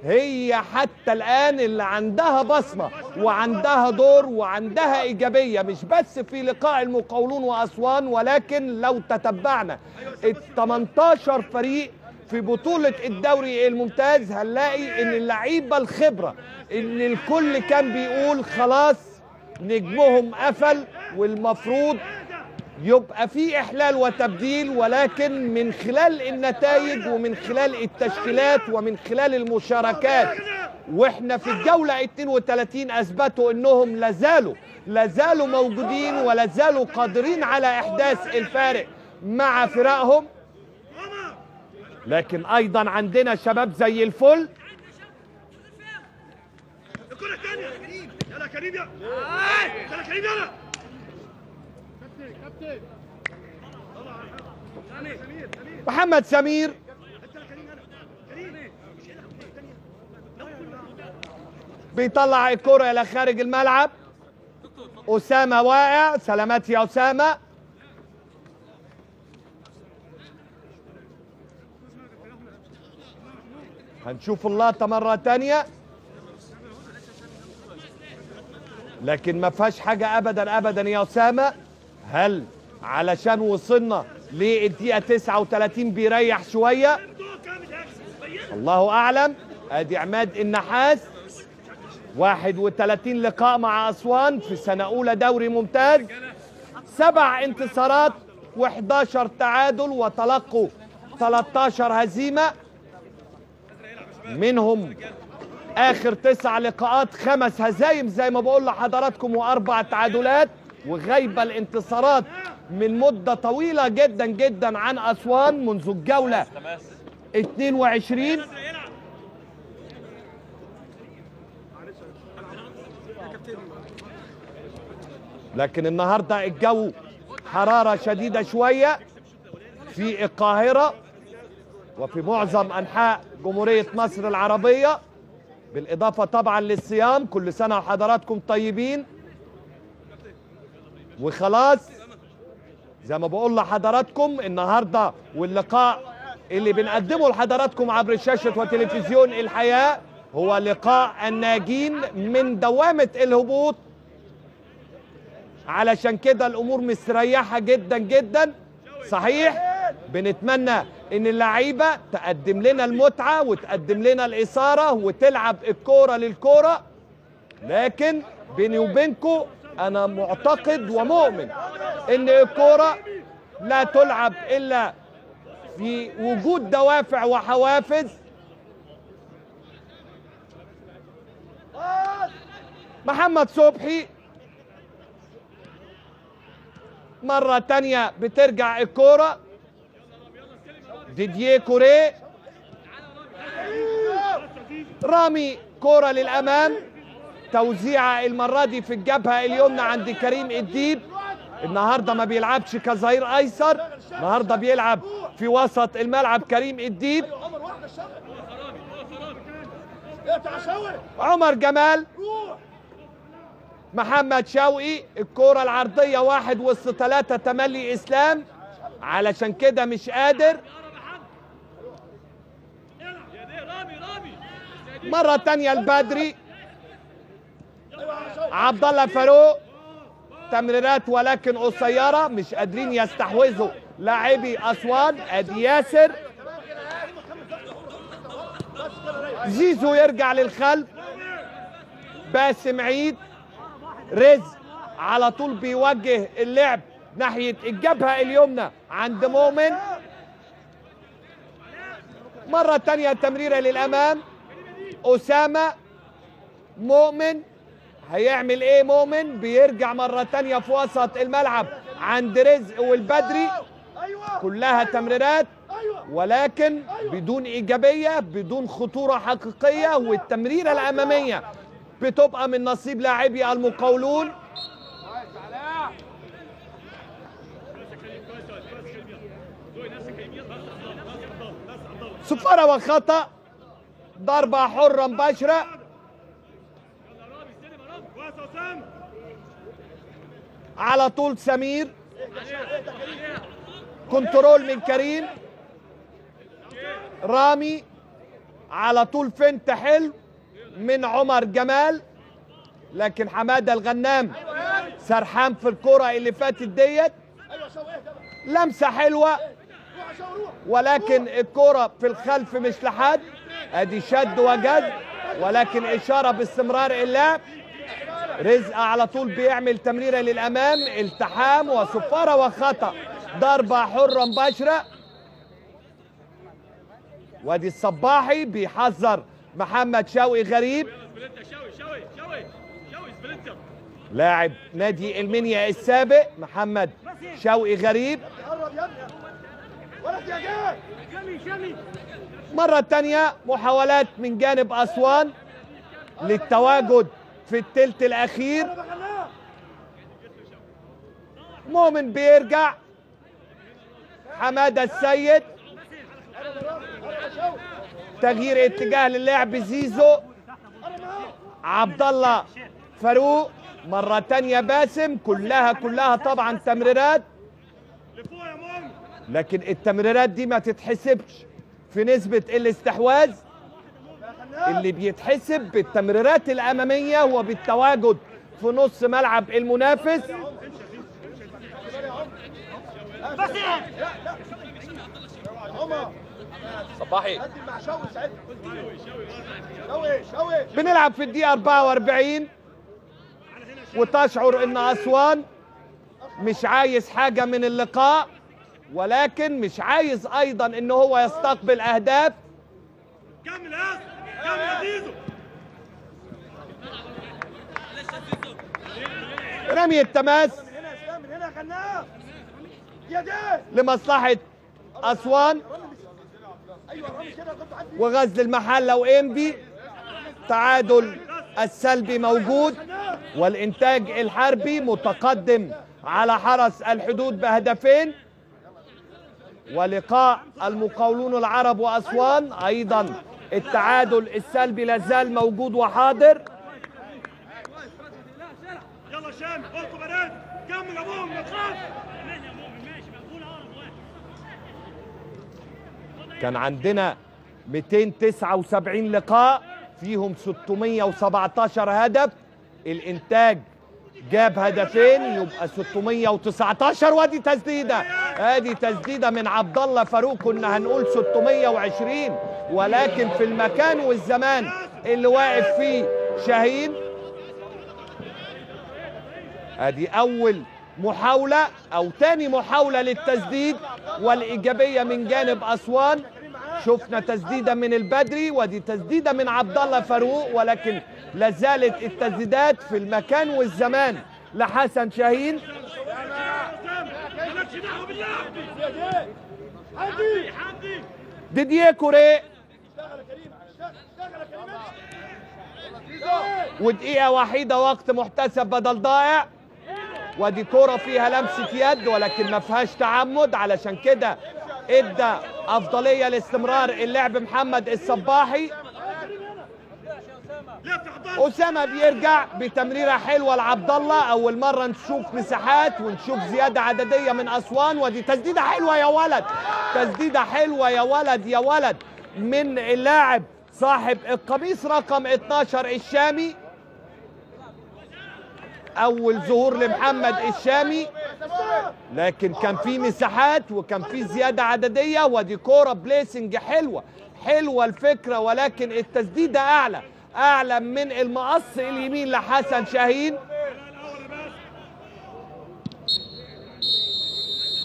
هي حتى الان اللي عندها بصمه وعندها دور وعندها ايجابيه، مش بس في لقاء المقاولون واسوان، ولكن لو تتبعنا ال 18 فريق في بطولة الدوري الممتاز هنلاقي ان اللعيبه الخبره اللي الكل كان بيقول خلاص نجمهم قفل والمفروض يبقى في إحلال وتبديل، ولكن من خلال النتائج ومن خلال التشكيلات ومن خلال المشاركات وإحنا في الجولة 32 أثبتوا إنهم لازالوا موجودين ولازالوا قادرين على إحداث الفارق مع فرقهم. لكن أيضا عندنا شباب زي الفل، محمد سمير بيطلع الكرة إلى خارج الملعب، أسامة واقع، سلامات يا أسامة. هنشوف اللقطة مرة تانية، لكن ما فيهاش حاجة أبدا أبدا يا أسامة. هل علشان وصلنا للدقيقة 39 بيريح شوية؟ الله أعلم. أدي عماد النحاس 31 لقاء مع أسوان في سنة أولى دوري ممتاز، 7 انتصارات و11 تعادل، وتلقوا 13 هزيمة، منهم آخر 9 لقاءات 5 هزايم زي ما بقول لحضراتكم و4 تعادلات، وغايبة الانتصارات من مدة طويلة جدا جدا عن أسوان منذ الجولة 22. لكن النهارده الجو حرارة شديدة شوية في القاهرة وفي معظم أنحاء جمهورية مصر العربية، بالإضافة طبعا للصيام. كل سنة وحضراتكم طيبين. وخلاص زي ما بقول لحضراتكم النهارده واللقاء اللي بنقدمه لحضراتكم عبر شاشة وتلفزيون الحياة هو لقاء الناجين من دوامة الهبوط، علشان كده الأمور مستريحة جدا جدا. صحيح بنتمنى إن اللعيبة تقدم لنا المتعة وتقدم لنا الإثارة وتلعب الكورة للكورة، لكن بيني وبينكم أنا معتقد ومؤمن إن الكورة لا تلعب إلا في وجود دوافع وحوافز. محمد صبحي مرة تانية بترجع الكورة، ديدييه كوري، رامي كورة للأمام، توزيعة المرة دي في الجبهة اليمنى عند كريم الديب. النهارده ما بيلعبش كظهير ايسر، النهارده بيلعب في وسط الملعب كريم الديب. عمر جمال، محمد شوقي، الكرة العرضية 1 وسط 3 تملي اسلام، علشان كده مش قادر. مرة تانية البدري، عبد الله فاروق، تمريرات ولكن قصيرة، مش قادرين يستحوذوا لاعبي أسوان. أدي ياسر، زيزو يرجع للخلف، باسم عيد، رزق على طول بيوجه اللعب ناحية الجبهة اليمنى عند مؤمن. مرة تانية تمريرة للأمام، أسامة، مؤمن هيعمل ايه؟ مؤمن بيرجع مرة تانية في وسط الملعب عند رزق والبدري، كلها تمريرات ولكن بدون ايجابية، بدون خطورة حقيقية، والتمريرة الامامية بتبقى من نصيب لاعبي المقاولون. صفارة وخطأ، ضربة حرة مباشرة. على طول سمير، كنترول من كريم، رامي، على طول فنت حلو من عمر جمال، لكن حماده الغنام سرحان في الكرة اللي فاتت ديت، لمسة حلوة ولكن الكرة في الخلف مش لحد. ادي شد وجذب ولكن إشارة باستمرار اللعب. رزق على طول بيعمل تمريرة للأمام، التحام وصفارة وخطأ، ضربة حرة مباشرة. وادي الصباحي بيحذر محمد شوقي غريب، لاعب نادي المنيا السابق محمد شوقي غريب. مرة تانية محاولات من جانب أسوان للتواجد في الثلث الأخير. مؤمن بيرجع، حماده السيد، تغيير اتجاه للاعب زيزو، عبد الله فاروق، مرة تانية باسم، كلها طبعا تمريرات، لكن التمريرات دي ما تتحسبش في نسبة الاستحواذ. اللي بيتحسب بالتمريرات الاماميه وبالتواجد في نص ملعب المنافس. صباحي بنلعب في الدقيقه 44 وتشعر ان اسوان مش عايز حاجه من اللقاء، ولكن مش عايز ايضا ان هو يستقبل اهداف. كمل يا زيزو. رمي التماس لمصلحه اسوان وغزل المحله وانبي. تعادل السلبي موجود والانتاج الحربي متقدم على حرس الحدود بهدفين، ولقاء المقاولون العرب واسوان ايضا التعادل السلبي لازال موجود وحاضر. يلا شام كمل ابوهم ما تخافش. كان عندنا 279 لقاء فيهم 617 هدف، الانتاج جاب هدفين يبقى 619. وادي تسديده، ادي تسديده من عبد الله فاروق. كنا هنقول 620 ولكن في المكان والزمان اللي واقف فيه شاهين. ادي اول محاوله او تاني محاوله للتسديد والايجابيه من جانب اسوان. شفنا تسديده من البدري ودي تسديده من عبد الله فاروق، ولكن لازالت التسديدات في المكان والزمان لحسن شاهين. ديدييه كوري ودقيقه وحيده وقت محتسب بدل ضائع. ودي كوره فيها لمسه يد ولكن ما فيهاش تعمد، علشان كده ادى افضليه لاستمرار اللعب محمد الصباحي. اسامه بيرجع بتمريره حلوه لعبد الله. اول مره نشوف مساحات ونشوف زياده عدديه من اسوان. ودي تسديده حلوه يا ولد، تسديده حلوه يا ولد يا ولد من اللاعب صاحب القميص رقم 12 الشامي. اول ظهور لمحمد الشامي لكن كان في مساحات وكان في زياده عدديه. ودي كوره بليسنج حلوه حلوه الفكره، ولكن التسديده اعلى من المقص اليمين لحسن شاهين.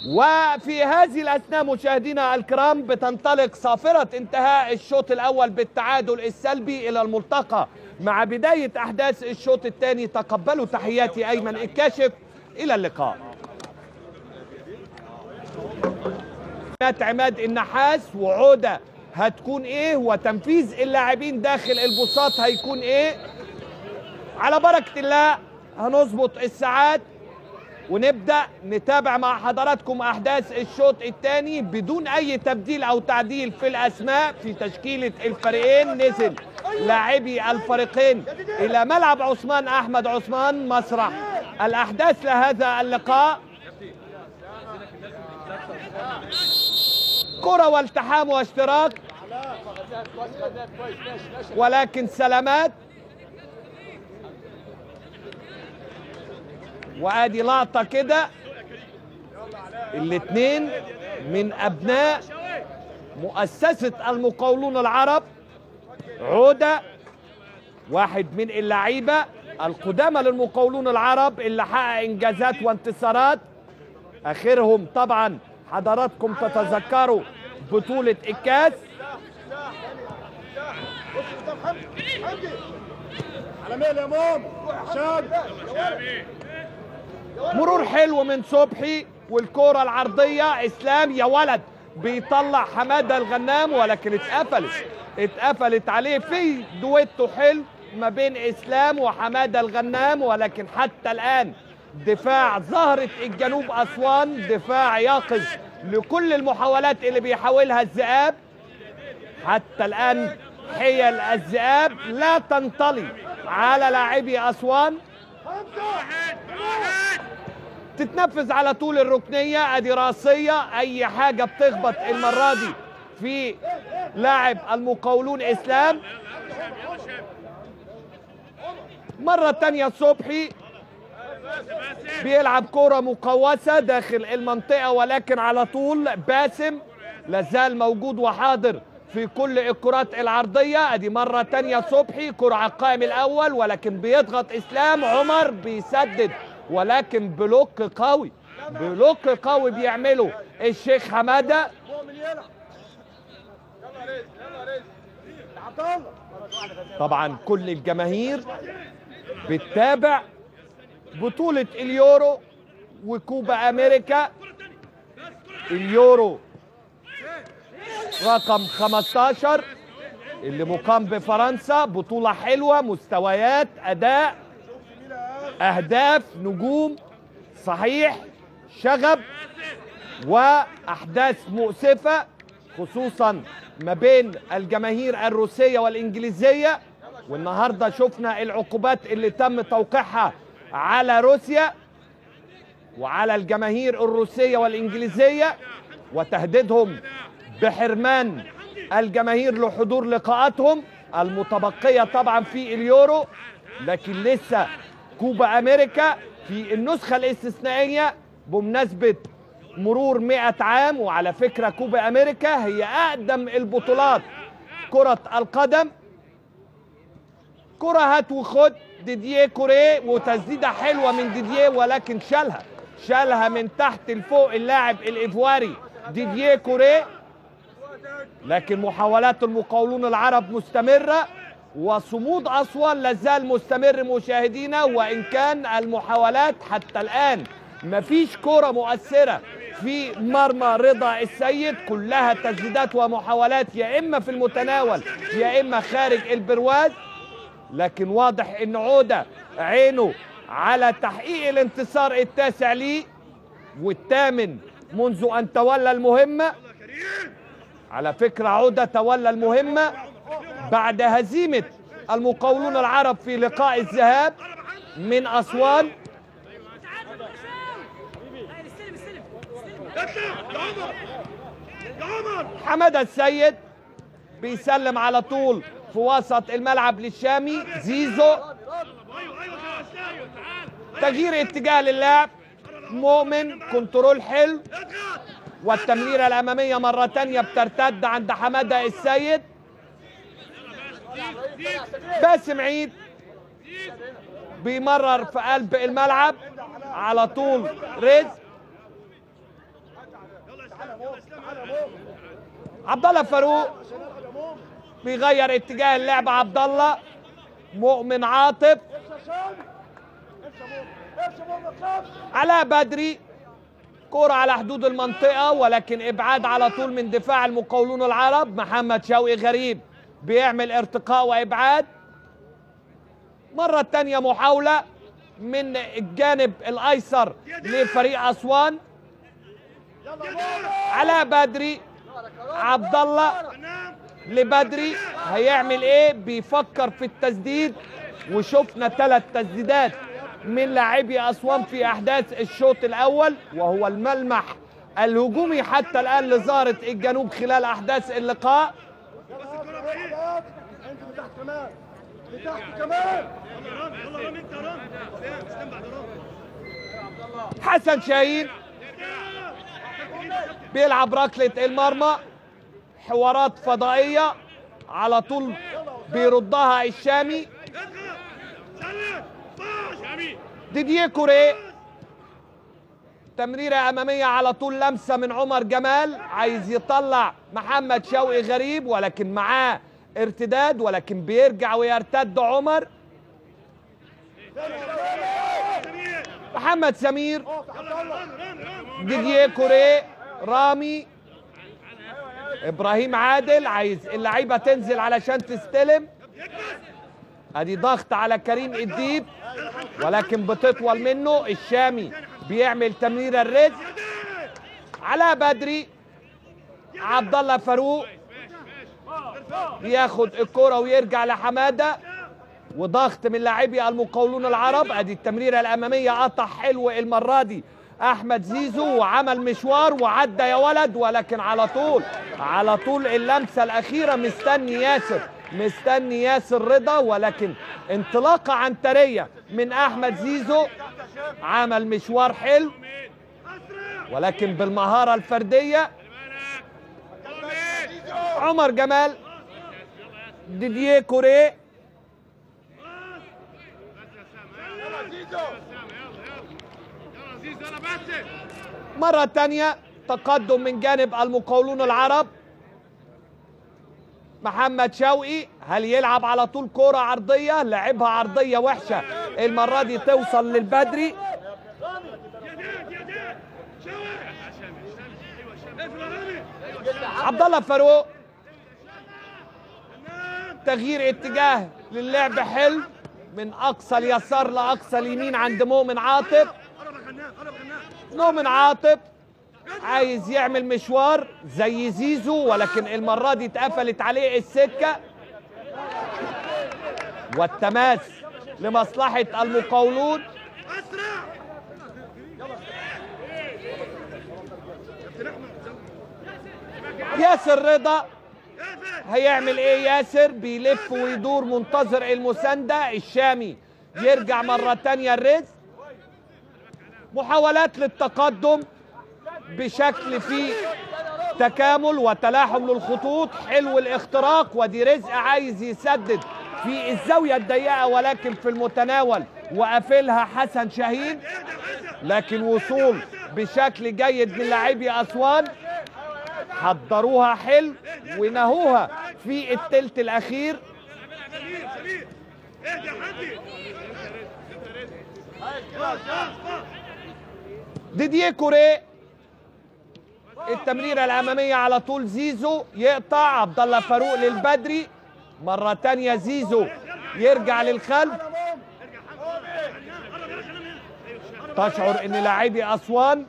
وفي هذه الاثناء مشاهدينا الكرام بتنطلق صافره انتهاء الشوط الاول بالتعادل السلبي. الى الملتقى مع بدايه احداث الشوط الثاني. تقبلوا تحياتي ايمن الكاشف، الى اللقاء. عماد النحاس وعودة هتكون ايه، وتنفيذ اللاعبين داخل البساط هيكون ايه. على بركة الله هنظبط الساعات ونبدأ نتابع مع حضراتكم احداث الشوط الثاني بدون اي تبديل او تعديل في الاسماء في تشكيلة الفريقين. نزل لاعبي الفريقين الى ملعب عثمان احمد عثمان مسرح الاحداث لهذا اللقاء. كرة والتحام واشتراك ولكن سلامات. وادي لقطة كده الاثنين من ابناء مؤسسة المقاولون العرب. عودة واحد من اللعيبة القدامى للمقاولون العرب اللي حقق انجازات وانتصارات اخرهم طبعا حضراتكم تتذكروا بطولة الكاس. مرور حلو من صبحي والكرة العرضية اسلام يا ولد بيطلع حماده الغنام، ولكن اتقفلت عليه في دويتو حلو ما بين اسلام وحماده الغنام. ولكن حتى الآن دفاع ظهرة الجنوب أسوان دفاع يقظ لكل المحاولات اللي بيحاولها الذئاب. حتى الآن حيل الذئاب لا تنطلي على لاعبي أسوان، تتنفذ على طول الركنية. أدي راسية أي حاجة بتخبط المرة دي في لاعب المقاولون إسلام. مرة تانية الصبحي بيلعب كرة مقوسة داخل المنطقة، ولكن على طول باسم لازال موجود وحاضر في كل الكرات العرضية. ادي مرة تانية صبحي كرة على القائم الاول، ولكن بيضغط اسلام، عمر بيسدد، ولكن بلوك قوي، بلوك قوي بيعمله الشيخ حماده. طبعا كل الجماهير بتتابع بطولة اليورو وكوبا امريكا، اليورو رقم 15 اللي مقام بفرنسا. بطولة حلوة، مستويات، أداء، أهداف، نجوم، صحيح، شغب، وأحداث مؤسفة خصوصا ما بين الجماهير الروسية والإنجليزية. والنهاردة شفنا العقوبات اللي تم توقيعها على روسيا وعلى الجماهير الروسية والإنجليزية، وتهديدهم بحرمان الجماهير لحضور لقاءاتهم المتبقية طبعا في اليورو. لكن لسه كوبا أمريكا في النسخة الاستثنائية بمناسبة مرور 100 عام. وعلى فكرة كوبا أمريكا هي أقدم البطولات كرة القدم. كرة هات وخد ديدييه كوري، وتسديدة حلوة من ديدييه، ولكن شالها من تحت لفوق اللاعب الإيفواري ديدييه كوري. لكن محاولات المقاولون العرب مستمرة، وصمود أسوان لازال مستمر مشاهدينا. وإن كان المحاولات حتى الآن مفيش كرة مؤثرة في مرمى رضا السيد، كلها تسديدات ومحاولات يا إما في المتناول يا إما خارج البرواز. لكن واضح إن عودة عينه على تحقيق الانتصار التاسع ليه والثامن منذ أن تولى المهمة. على فكرة عودة تولى المهمة بعد هزيمة المقاولون العرب في لقاء الذهاب من أسوان. حماده السيد بيسلم على طول في وسط الملعب للشامي زيزو، تغيير اتجاه للاعب، مؤمن كنترول حلو، والتمريرة الأمامية مرة تانية بترتد عند حمادة السيد. باسم عيد بيمرر في قلب الملعب على طول رزق. عبد الله فاروق بيغير اتجاه اللعب، عبد الله، مؤمن عاطف، علاء بدري، كرة على حدود المنطقة ولكن إبعاد على طول من دفاع المقاولون العرب. محمد شوقي غريب بيعمل ارتقاء وإبعاد. مرة تانية محاولة من الجانب الأيسر لفريق أسوان. علاء بدري، عبد الله لبدري، هيعمل إيه؟ بيفكر في التسديد، وشفنا 3 تسديدات من لاعبي أسوان في أحداث الشوط الأول، وهو الملمح الهجومي حتى الآن اللي ظهرت الجنوب خلال أحداث اللقاء. حسن شاهين بيلعب ركلة المرمى، حوارات فضائية على طول بيردها الشامي. ديدييه كوري، تمريرة أمامية على طول، لمسة من عمر جمال، عايز يطلع محمد شوقي غريب ولكن معاه ارتداد، ولكن بيرجع ويرتد عمر. محمد سمير، ديدييه كوري، رامي، إبراهيم عادل، عايز اللعيبة تنزل علشان تستلم. ادي ضغط على كريم الديب ولكن بتطول منه، الشامي بيعمل تمريره الرزق. علاء بدري، عبد الله فاروق بياخد الكرة ويرجع لحماده، وضغط من لاعبي المقاولون العرب. ادي التمريره الاماميه، قطع حلو المره دي احمد زيزو، وعمل مشوار وعدى يا ولد، ولكن على طول اللمسه الاخيره مستني ياسر مستني ياسر رضا، ولكن انطلاقه عنتريه من احمد زيزو، عمل مشوار حلو ولكن بالمهاره الفرديه عمر جمال، ديدييه كوري، مرة تانية تقدم من جانب المقاولون العرب. محمد شوقي، هل يلعب على طول كرة عرضية؟ لعبها عرضية وحشة المرة دي، توصل للبدري. عبد الله فاروق، تغيير اتجاه للعب حلو من اقصى اليسار لاقصى اليمين عند مؤمن عاطف. مؤمن عاطف عايز يعمل مشوار زي زيزو، ولكن المره دي اتقفلت عليه السكه، والتماس لمصلحه المقاولون. ياسر رضا هيعمل ايه؟ ياسر بيلف ويدور منتظر المسانده. الشامي يرجع مره تانيه الرزق، محاولات للتقدم بشكل فيه تكامل وتلاحم للخطوط. حلو الاختراق، ودي رزق عايز يسدد في الزاويه الضيقه ولكن في المتناول، وقافلها حسن شاهين، لكن وصول بشكل جيد من لاعبي اسوان، حضروها حلو ونهوها في الثلث الاخير. ديدييه كوري، التمريره الاماميه على طول، زيزو يقطع، عبد الله فاروق للبدري، مره ثانيه زيزو يرجع للخلف. تشعر ان لاعبي اسوان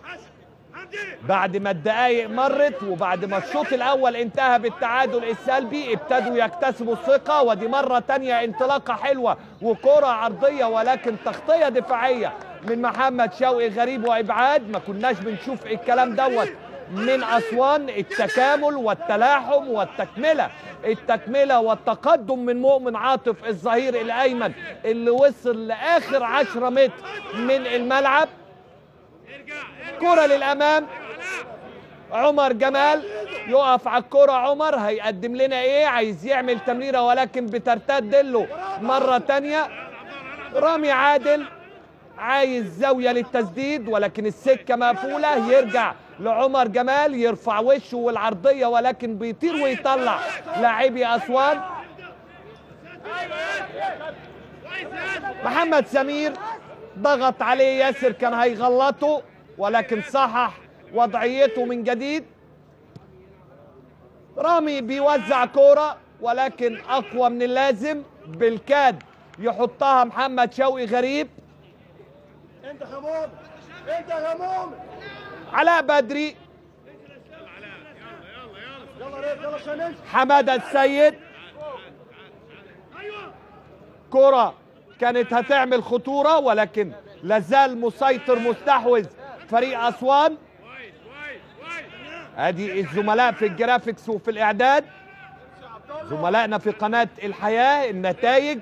بعد ما الدقايق مرت وبعد ما الشوط الأول انتهى بالتعادل السلبي ابتدوا يكتسبوا الثقة، ودي مرة تانية انطلاقة حلوة وكرة عرضية، ولكن تغطية دفاعية من محمد شوقي غريب وإبعاد. ما كناش بنشوف الكلام دوت من أسوان. التكامل والتلاحم والتكملة، التكملة والتقدم من مؤمن عاطف الظهير الأيمن اللي وصل لآخر 10 متر من الملعب. كرة للأمام، عمر جمال يقف على الكرة. عمر هيقدم لنا ايه؟ عايز يعمل تمريرة ولكن بترتد له مرة تانية. رامي عادل عايز زاوية للتسديد ولكن السكة مقفولة، يرجع لعمر جمال، يرفع وشه والعرضية ولكن بيطير ويطلع لاعبي أسوان. محمد سمير ضغط عليه ياسر، كان هيغلطه ولكن صحح وضعيته من جديد. رامي بيوزع كوره ولكن اقوى من اللازم، بالكاد يحطها محمد شوقي غريب. انت غموم، انت غموم. علاء بدري، حماده السيد، كوره كانت هتعمل خطورة ولكن لازال مسيطر مستحوذ فريق أسوان. ادي الزملاء في الجرافيكس وفي الإعداد، زملائنا في قناة الحياة، النتائج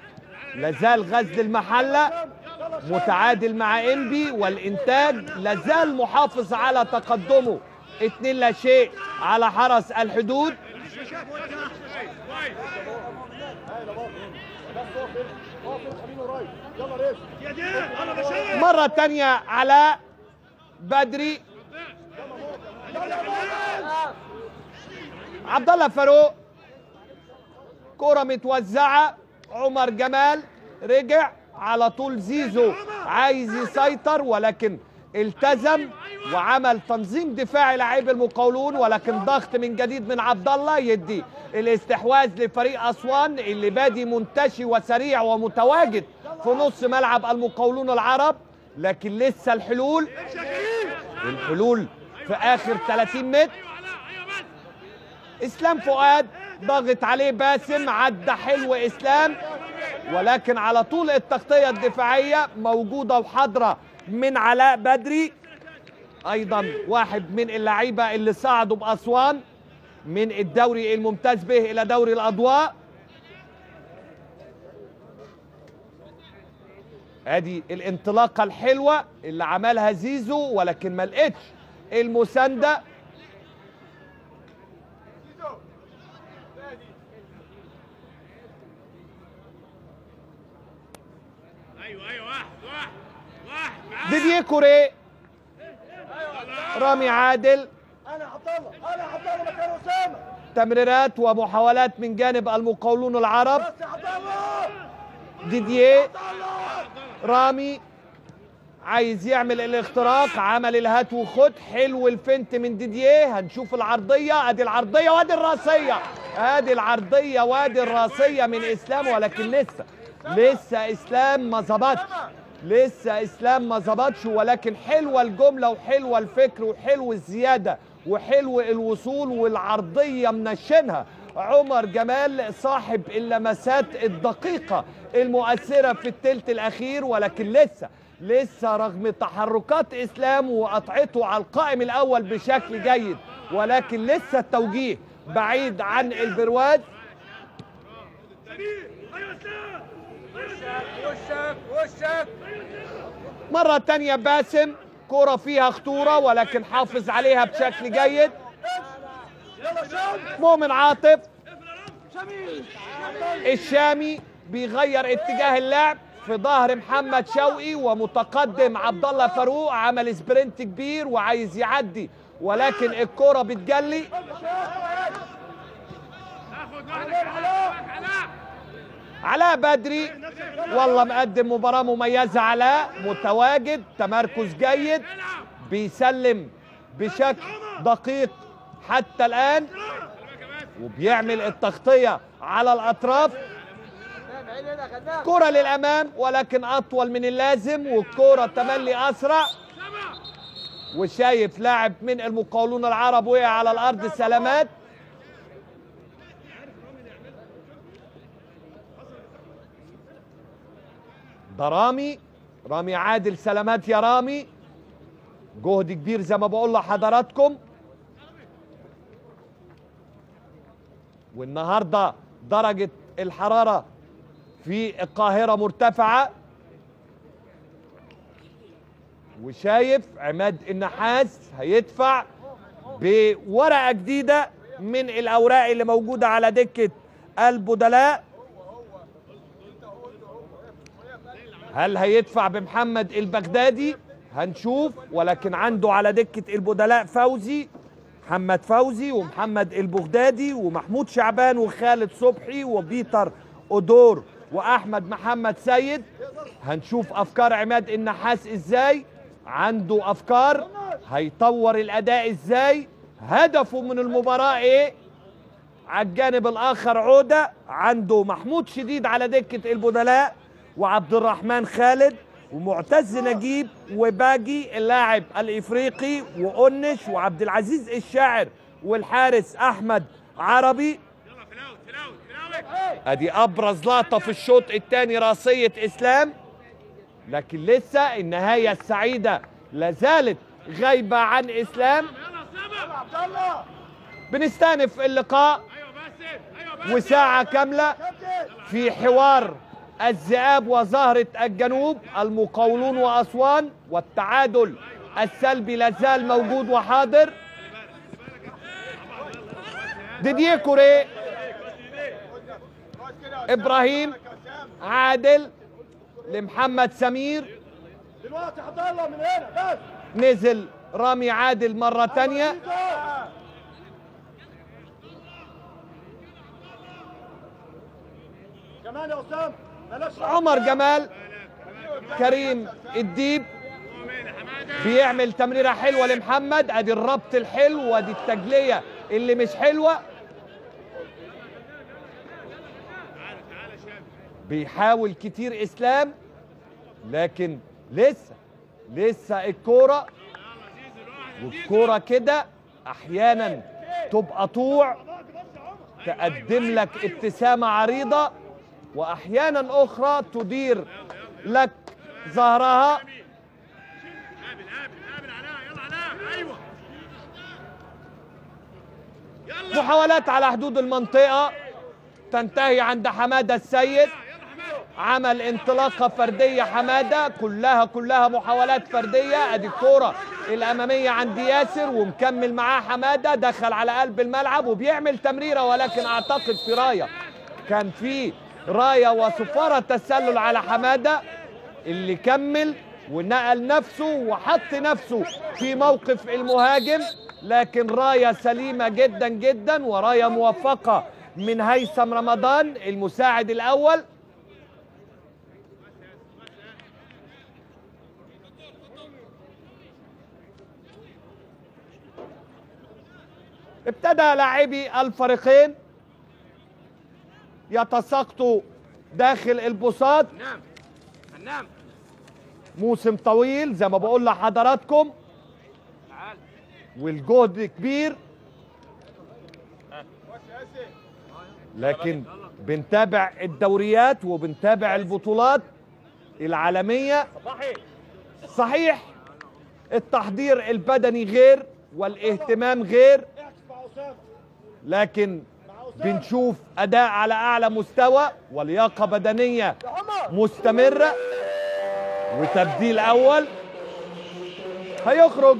لازال غزل المحلة متعادل مع انبي، والإنتاج لازال محافظ على تقدمه 2-0 على حرس الحدود. مرة تانية علاء بدري، عبد الله فاروق، كرة متوزعة، عمر جمال رجع على طول. زيزو عايز يسيطر ولكن التزم وعمل تنظيم دفاعي لاعبي المقاولون، ولكن ضغط من جديد من عبد الله يدي الاستحواذ لفريق أسوان اللي بادي منتشي وسريع ومتواجد في نص ملعب المقاولون العرب، لكن لسه الحلول في آخر 30 متر. اسلام فؤاد ضغط عليه باسم، عدى حلو اسلام ولكن على طول التغطية الدفاعية موجودة وحاضرة من علاء بدري، ايضا واحد من اللعيبه اللي صعدوا باسوان من الدوري الممتاز به الى دوري الاضواء. ادي الانطلاقه الحلوه اللي عملها زيزو ولكن ما لقتش المسانده. ايوه واحد ديدييه كوري، رامي عادل، انا عبد الله مكان اسامه. تمريرات ومحاولات من جانب المقاولون العرب. ديدييه، رامي عايز يعمل الاختراق، عمل الهات وخد، حلو الفنت من ديدييه. هنشوف العرضيه، ادي العرضيه وادي الراسيه، ادي العرضيه وادي الراسيه من اسلام، ولكن لسه اسلام ما ظبطش، ولكن حلوه الجمله وحلوه الفكر وحلو الزياده وحلو الوصول والعرضيه منشنها. عمر جمال صاحب اللمسات الدقيقه المؤثره في الثلث الاخير، ولكن لسه رغم تحركات اسلام وقطعته على القائم الاول بشكل جيد، ولكن لسه التوجيه بعيد عن البرواز. وشك مرة تانية باسم، كرة فيها خطورة ولكن حافظ عليها بشكل جيد. مؤمن عاطف، الشامي بيغير اتجاه اللعب في ظهر محمد شوقي ومتقدم عبد الله فاروق، عمل سبرنت كبير وعايز يعدي ولكن الكرة بتجلي. علاء بدري والله مقدم مباراة مميزة، علاء متواجد، تمركز جيد، بيسلم بشكل دقيق حتى الآن وبيعمل التغطية على الأطراف. كرة للأمام ولكن أطول من اللازم، والكرة تملي أسرع، وشايف لاعب من المقاولون العرب وقع على الأرض. سلامات، ده رامي عادل. سلامات يا رامي، جهد كبير زي ما بقول لحضراتكم، والنهارده درجة الحرارة في القاهرة مرتفعة. وشايف عماد النحاس هيدفع بورقة جديدة من الأوراق اللي موجودة على دكة البدلاء. هل هيدفع بمحمد البغدادي؟ هنشوف، ولكن عنده على دكة البدلاء فوزي، محمد فوزي ومحمد البغدادي ومحمود شعبان وخالد صبحي وبيتر أودور وأحمد محمد سيد. هنشوف أفكار عماد النحاس إزاي، عنده أفكار، هيطور الأداء إزاي، هدفه من المباراة إيه. على الجانب الآخر عودة، عنده محمود شديد على دكة البدلاء وعبد الرحمن خالد ومعتز نجيب وباجي اللاعب الافريقي وقنش وعبد العزيز الشاعر والحارس احمد عربي. ادي ابرز لقطه في الشوط الثاني، راسيه اسلام، لكن لسه النهايه السعيده لازالت غايبه عن اسلام. بنستأنف اللقاء وساعه كامله في حوار الذئاب وزهرة الجنوب، المقاولون وأسوان، والتعادل السلبي لازال موجود وحاضر. ديدييه كوري، إبراهيم عادل لمحمد سمير، نزل رامي عادل مرة تانية. عمر جمال، كريم الديب بيعمل تمريره حلوه لمحمد، ادي الربط الحلو وادي التجليه اللي مش حلوه. بيحاول كتير اسلام لكن لسه الكوره، والكوره كده احيانا تبقى طوع تقدم لك ابتسامه عريضه واحيانا اخرى تدير لك ظهرها. محاولات على حدود المنطقه تنتهي عند حماده السيد. عمل انطلاقه فرديه حماده، كلها محاولات فرديه. ادي الكوره الاماميه عند ياسر ومكمل معاه حماده، دخل على قلب الملعب وبيعمل تمريره، ولكن اعتقد في رايه، كان في رايه وصفاره تسلل على حماده اللي كمل ونقل نفسه وحط نفسه في موقف المهاجم، لكن رايه سليمه جدا جدا ورايه موفقه من هيثم رمضان المساعد الاول. ابتدى لاعبي الفريقين يتساقطوا داخل البساط. موسم طويل زي ما بقول لحضراتكم والجهد كبير، لكن بنتابع الدوريات وبنتابع البطولات العالمية. صحيح التحضير البدني غير والاهتمام غير، لكن بنشوف أداء على أعلى مستوى ولياقة بدنية مستمرة. وتبديل أول، هيخرج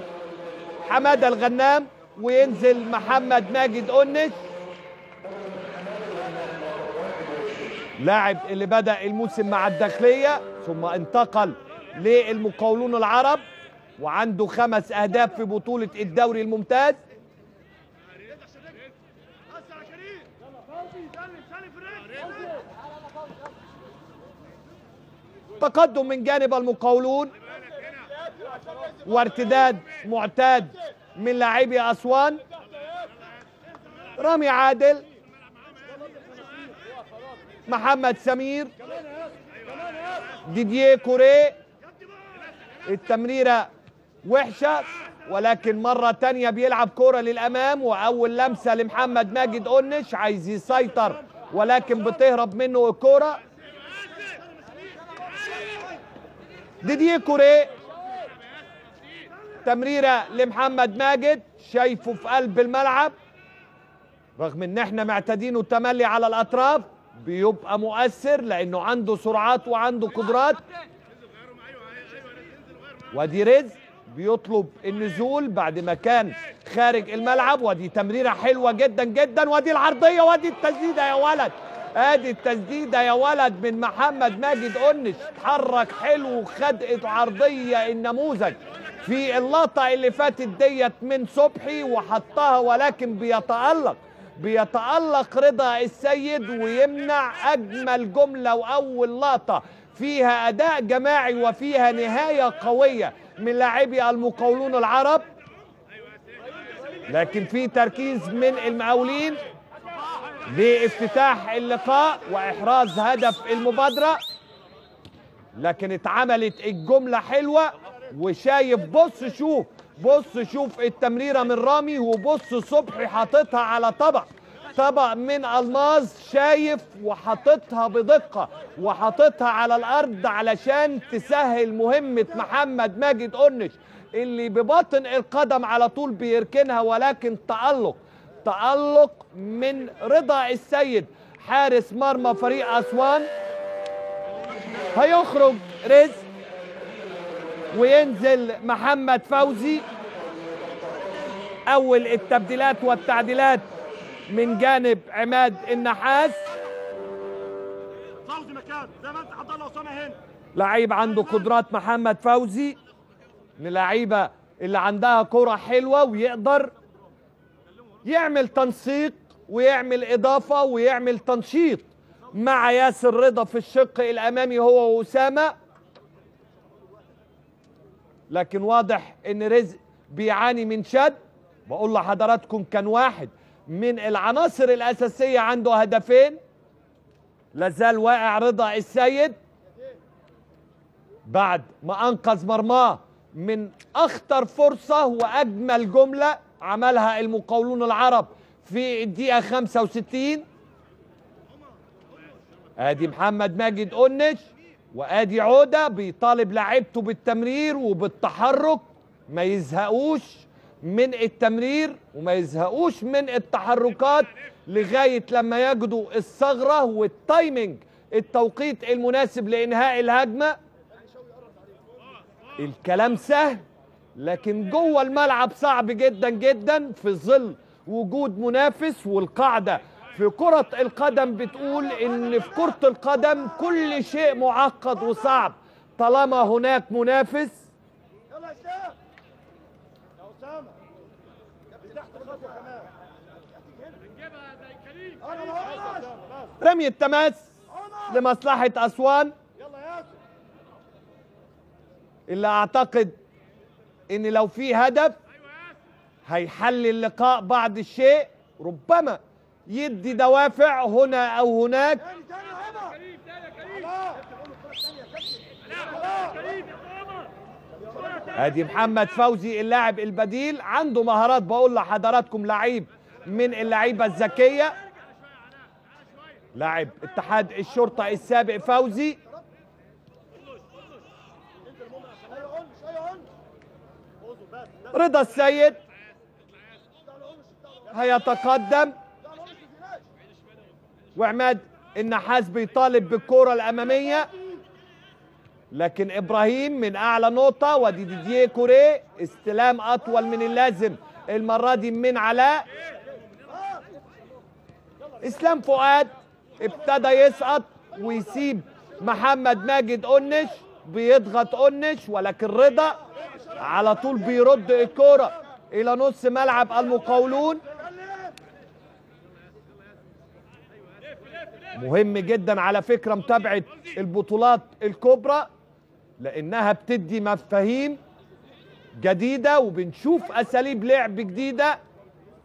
حماده الغنام وينزل محمد ماجد اونش، لاعب اللي بدأ الموسم مع الداخلية ثم انتقل للمقاولون العرب وعنده 5 أهداف في بطولة الدوري الممتاز. تقدم من جانب المقاولون وارتداد معتاد من لاعبي أسوان. رامي عادل، محمد سمير، ديدييه كوري. التمريرة وحشة، ولكن مرة تانية بيلعب كرة للأمام، وأول لمسة لمحمد ماجد اونش، عايز يسيطر ولكن بتهرب منه الكرة. ديدييه كوري، تمريرة لمحمد ماجد، شايفه في قلب الملعب. رغم ان احنا معتادينه التملي على الأطراف بيبقى مؤثر لأنه عنده سرعات وعنده قدرات. ودي رزق بيطلب النزول بعد ما كان خارج الملعب، ودي تمريرة حلوة جدا جدا، ودي العرضية، ودي التسديدة يا ولد، ادي التسديدة يا ولد من محمد ماجد اونش. اتحرك حلو وخد عرضية النموذج في اللقطة اللي فاتت ديت من صبحي وحطها، ولكن بيتألق رضا السيد ويمنع أجمل جملة وأول لقطة فيها أداء جماعي وفيها نهاية قوية من لاعبي المقاولون العرب. لكن في تركيز من المقاولين لافتتاح اللقاء وإحراز هدف المبادرة، لكن اتعملت الجملة حلوة. وشايف، بص شوف التمريرة من رامي، وبص صبحي حاططها على طبق من الماس، شايف، وحاططها بدقة وحاططها على الأرض علشان تسهل مهمة محمد ماجد اونش اللي بباطن القدم على طول بيركنها، ولكن تألق من رضا السيد حارس مرمى فريق أسوان. هيخرج رزق وينزل محمد فوزي. أول التبديلات والتعديلات من جانب عماد النحاس. فوزي مكان زي ما انت عبد الله اسامه هنا، لعيب عنده قدرات محمد فوزي، من اللعيبه اللي عندها كرة حلوه ويقدر يعمل تنسيق ويعمل اضافه ويعمل تنشيط مع ياسر رضا في الشق الامامي هو واسامه. لكن واضح ان رزق بيعاني من شد. بقول لحضراتكم كان واحد من العناصر الاساسيه عنده هدفين، لازال واقع رضا السيد بعد ما انقذ مرماه من اخطر فرصه واجمل جمله عملها المقاولون العرب في الدقيقه 65. ادي محمد ماجد اونش، وادي عودة بيطالب لاعبته بالتمرير وبالتحرك، ما يزهقوش من التمرير وما يزهقوش من التحركات لغاية لما يجدوا الثغرة والتايمنج التوقيت المناسب لإنهاء الهجمة. الكلام سهل لكن جوه الملعب صعب جدا جدا في ظل وجود منافس. والقاعدة في كرة القدم بتقول إن في كرة القدم كل شيء معقد وصعب طالما هناك منافس. رمي التماس لمصلحة أسوان، اللي أعتقد إن لو في هدف هيحل اللقاء بعض الشيء، ربما يدي دوافع هنا أو هناك. أدي محمد فوزي اللاعب البديل، عنده مهارات، بقول لحضراتكم لعيب من اللعيبة الذكية، لاعب اتحاد الشرطة السابق فوزي. رضا السيد هيتقدم وعماد النحاس بيطالب بالكرة الأمامية، لكن إبراهيم من أعلى نقطة، ودي ديدييه كوري استلام أطول من اللازم المرة دي من علاء. اسلام فؤاد ابتدى يسقط ويسيب محمد ماجد اونش، بيضغط اونش ولكن رضا على طول بيرد الكرة إلى نص ملعب المقاولون. مهم جدا على فكرة متابعة البطولات الكبرى لأنها بتدي مفاهيم جديدة وبنشوف أساليب لعب جديدة.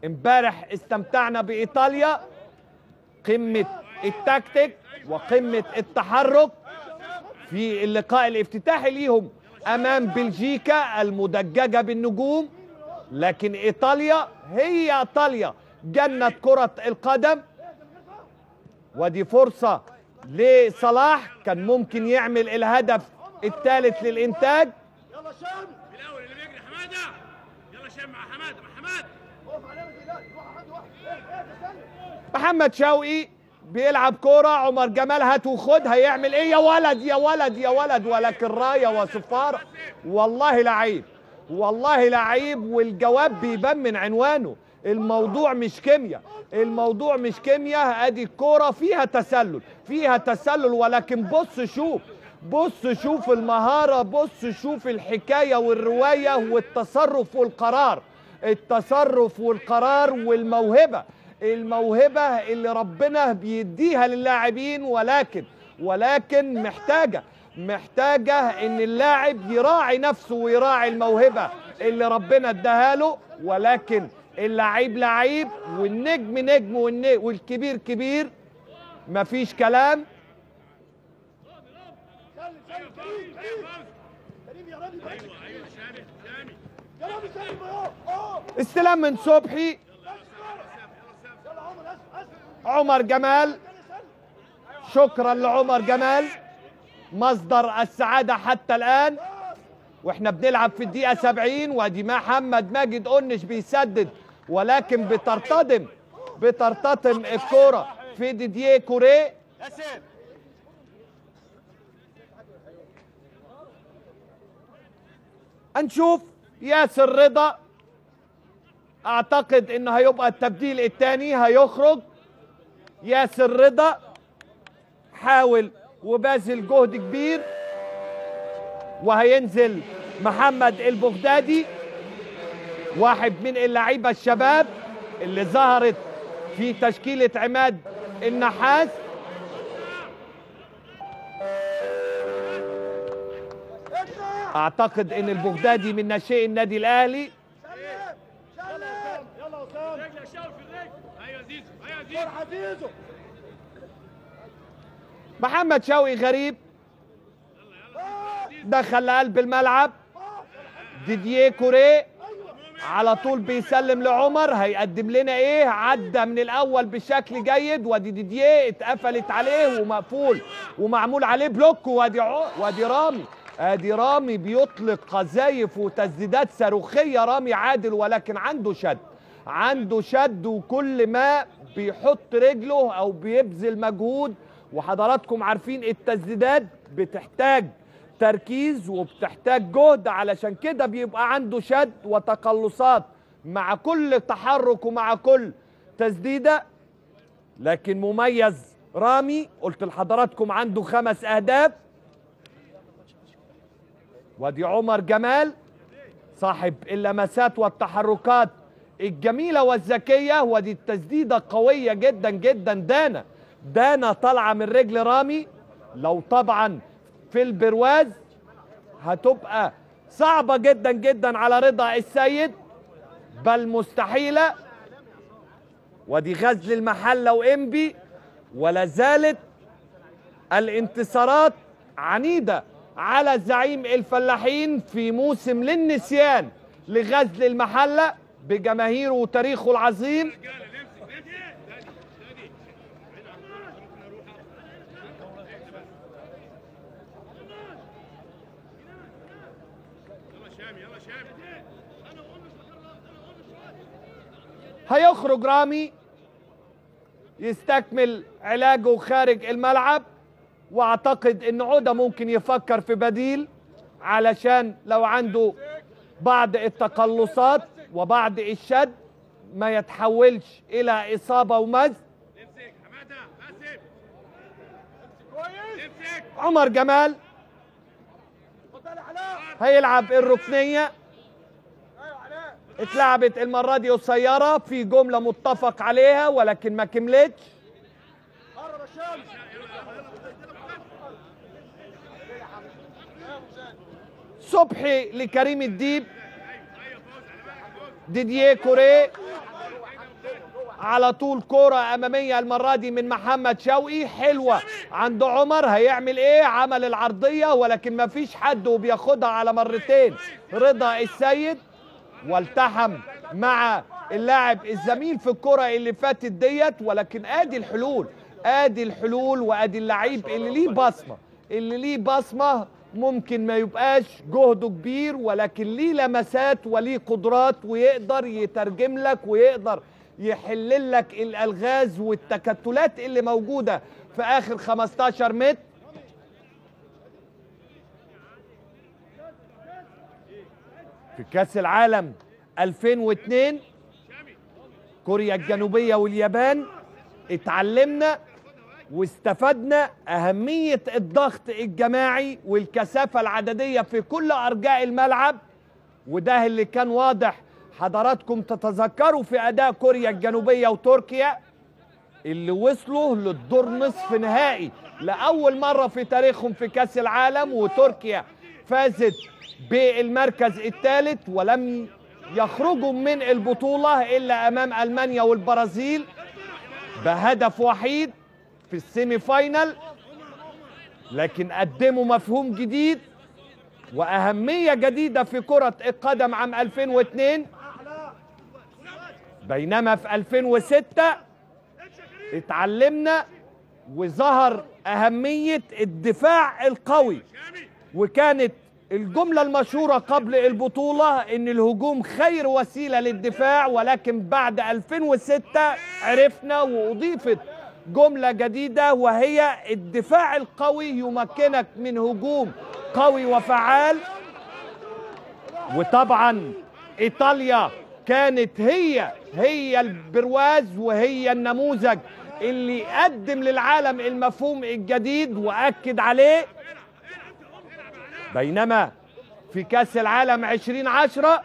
امبارح استمتعنا بإيطاليا، قمة التكتيك وقمة التحرك في اللقاء الافتتاحي ليهم أمام بلجيكا المدججة بالنجوم، لكن إيطاليا هي إيطاليا جنة كرة القدم. ودي فرصة لصلاح، كان ممكن يعمل الهدف الثالث للإنتاج. يلا شام الأول اللي بيجري حماده، يلا شام مع حماده، مع حماده محمد شوقي بيلعب كرة، عمر جمال هات وخد، هيعمل ايه؟ يا ولد يا ولد يا ولد، ولكن رايه وصفارة. والله لعيب، والله لعيب، والجواب بيبان من عنوانه. الموضوع مش كيمياء، الموضوع مش كيمياء. ادي الكرة فيها تسلل، فيها تسلل، ولكن بص شوف، بص شوف المهارة، بص شوف الحكاية والرواية والتصرف والقرار، التصرف والقرار والموهبة، الموهبة اللي ربنا بيديها للاعبين، ولكن محتاجة ان اللاعب يراعي نفسه ويراعي الموهبة اللي ربنا اداها له. ولكن اللعيب لعيب والنجم نجم والكبير كبير، مفيش كلام. استلام من صبحي، عمر جمال، شكرا لعمر جمال مصدر السعادة حتى الآن. واحنا بنلعب في الدقيقة 70، وادي محمد ماجد اونش بيسدد، ولكن بترتطم الكورة في ديدييه كوري. هنشوف ياسر رضا، اعتقد انه هيبقى التبديل الثاني، هيخرج ياسر رضا. حاول وباذل جهد كبير، وهينزل محمد البغدادي، واحد من اللعيبه الشباب اللي ظهرت في تشكيله عماد النحاس. اعتقد ان البغدادي من ناشئ النادي الاهلي. محمد شوقي غريب دخل لقلب الملعب، ديدييه كوري على طول بيسلم لعمر، هيقدم لنا ايه؟ عدى من الاول بشكل جيد، ودي ديدييه اتقفلت عليه ومقفول ومعمول عليه بلوك. وادي رامي، ادي رامي بيطلق قذايف وتسديدات صاروخيه رامي عادل، ولكن عنده شد، عنده شد، وكل ما بيحط رجله او بيبذل مجهود وحضراتكم عارفين التسديدات بتحتاج تركيز وبتحتاج جهد، علشان كده بيبقى عنده شد وتقلصات مع كل تحرك ومع كل تسديدة. لكن مميز رامي، قلت لحضراتكم عنده 5 أهداف. وادي عمر جمال صاحب اللمسات والتحركات الجميلة والذكية، ودي التسديدة قوية جدا جدا. دانا طالعة من رجل رامي، لو طبعا في البرواز هتبقى صعبة جدا جدا على رضا السيد، بل مستحيلة. ودي غزل المحلة وإنبي، ولا زالت الانتصارات عنيدة على زعيم الفلاحين في موسم للنسيان لغزل المحلة بجماهيره وتاريخه العظيم. هيخرج رامي يستكمل علاجه خارج الملعب، واعتقد ان عودة ممكن يفكر في بديل علشان لو عنده بعض التقلصات وبعد الشد ما يتحولش الى اصابه ومزق. عمر جمال هيلعب الركنيه، اتلعبت المره دي قصيره في جمله متفق عليها ولكن ما كملتش. صبحي لكريم الديب، ديدييه كوري على طول كرة أمامية المرة دي من محمد شوقي، حلوة عند عمر. هيعمل إيه؟ عمل العرضية ولكن مفيش حد وبياخدها على مرتين رضا السيد، والتحم مع اللاعب الزميل في الكرة اللي فاتت ديت. ولكن آدي الحلول، آدي الحلول، وآدي اللعيب اللي ليه بصمة، اللي ليه بصمة ممكن ما يبقاش جهده كبير ولكن ليه لمسات وليه قدرات ويقدر يترجم لك ويقدر يحل لك الألغاز والتكتلات اللي موجودة في آخر 15 متر. في كأس العالم 2002 كوريا الجنوبية واليابان اتعلمنا واستفدنا أهمية الضغط الجماعي والكثافة العددية في كل أرجاء الملعب، وده اللي كان واضح حضراتكم تتذكروا في أداء كوريا الجنوبية وتركيا اللي وصلوا للدور نصف نهائي لأول مرة في تاريخهم في كأس العالم، وتركيا فازت بالمركز الثالث ولم يخرجوا من البطولة إلا أمام ألمانيا والبرازيل بهدف وحيد في السيمي فاينل. لكن قدموا مفهوم جديد وأهمية جديدة في كرة القدم عام 2002، بينما في 2006 اتعلمنا وظهر أهمية الدفاع القوي، وكانت الجملة المشهورة قبل البطولة إن الهجوم خير وسيلة للدفاع. ولكن بعد 2006 عرفنا وأضيفت جملة جديدة، وهي الدفاع القوي يمكنك من هجوم قوي وفعال. وطبعا إيطاليا كانت هي البرواز وهي النموذج اللي قدم للعالم المفهوم الجديد وأكد عليه، بينما في كأس العالم 2010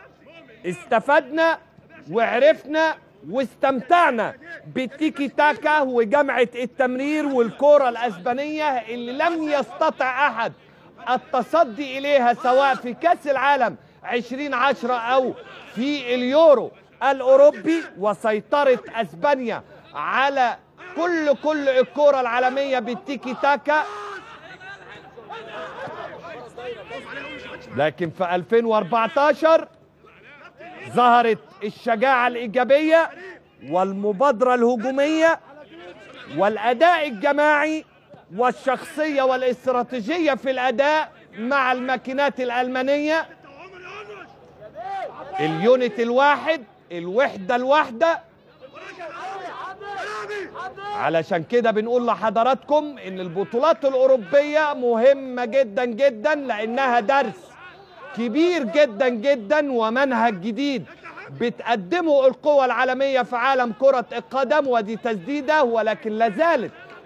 استفدنا وعرفنا واستمتعنا بالتيكي تاكا وجمعة التمرير والكرة الأسبانية اللي لم يستطع أحد التصدي إليها سواء في كأس العالم 2010 أو في اليورو الأوروبي. وسيطرة أسبانيا على كل الكرة العالمية بالتيكي تاكا. لكن في 2014 ظهرت الشجاعة الإيجابية والمبادرة الهجومية والأداء الجماعي والشخصية والاستراتيجية في الأداء مع الماكينات الألمانية. اليونت الواحد، الوحدة علشان كده بنقول لحضراتكم ان البطولات الاوروبيه مهمه جدا جدا، لانها درس كبير جدا جدا ومنهج جديد بتقدمه القوى العالميه في عالم كره القدم، ودي تسديده، ولكن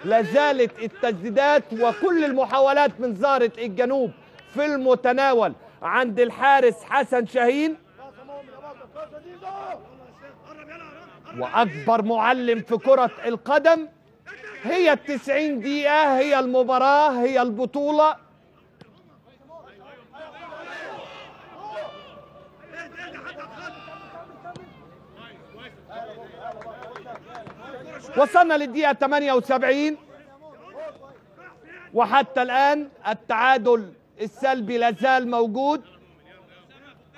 لازالت التسديدات وكل المحاولات من زاويه الجنوب في المتناول عند الحارس حسن شاهين. واكبر معلم في كرة القدم هي ال90 دقيقة، هي المباراة، هي البطولة. وصلنا للدقيقة 78 وحتى الآن التعادل السلبي لازال موجود،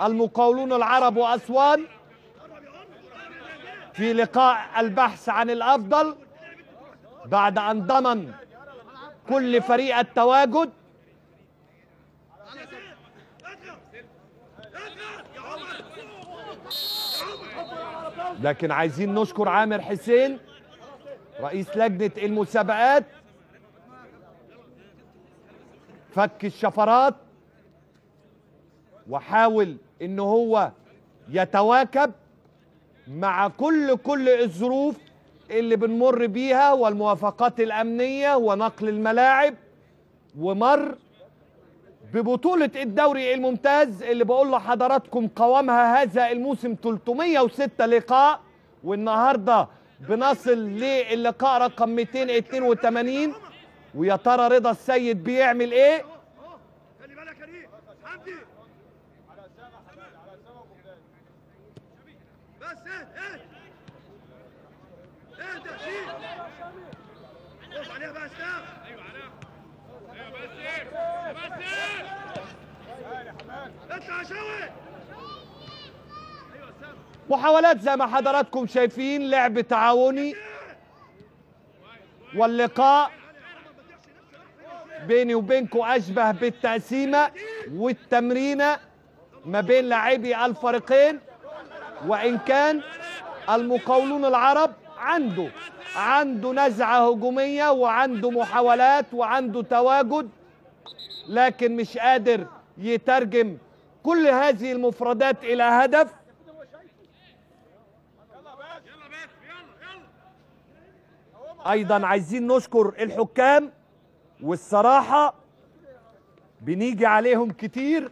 المقاولون العرب وأسوان في لقاء البحث عن الأفضل بعد أن ضمن كل فريق التواجد. لكن عايزين نشكر عامر حسين رئيس لجنة المسابقات، فك الشفرات وحاول إن هو يتواكب مع كل الظروف اللي بنمر بيها والموافقات الأمنية ونقل الملاعب، ومر ببطولة الدوري الممتاز اللي بقول لحضراتكم قوامها هذا الموسم 306 لقاء، والنهارده بنصل للقاء رقم 282. ويا ترى رضا السيد بيعمل ايه؟ محاولات زي ما حضراتكم شايفين، لعب تعاوني، واللقاء بيني وبينكم اشبه بالتقسيمه والتمرينه ما بين لاعبي الفريقين، وان كان المقاولون العرب عنده نزعه هجوميه وعنده محاولات وعنده تواجد، لكن مش قادر يترجم كل هذه المفردات الى هدف. ايضا عايزين نشكر الحكام، والصراحه بنيجي عليهم كتير،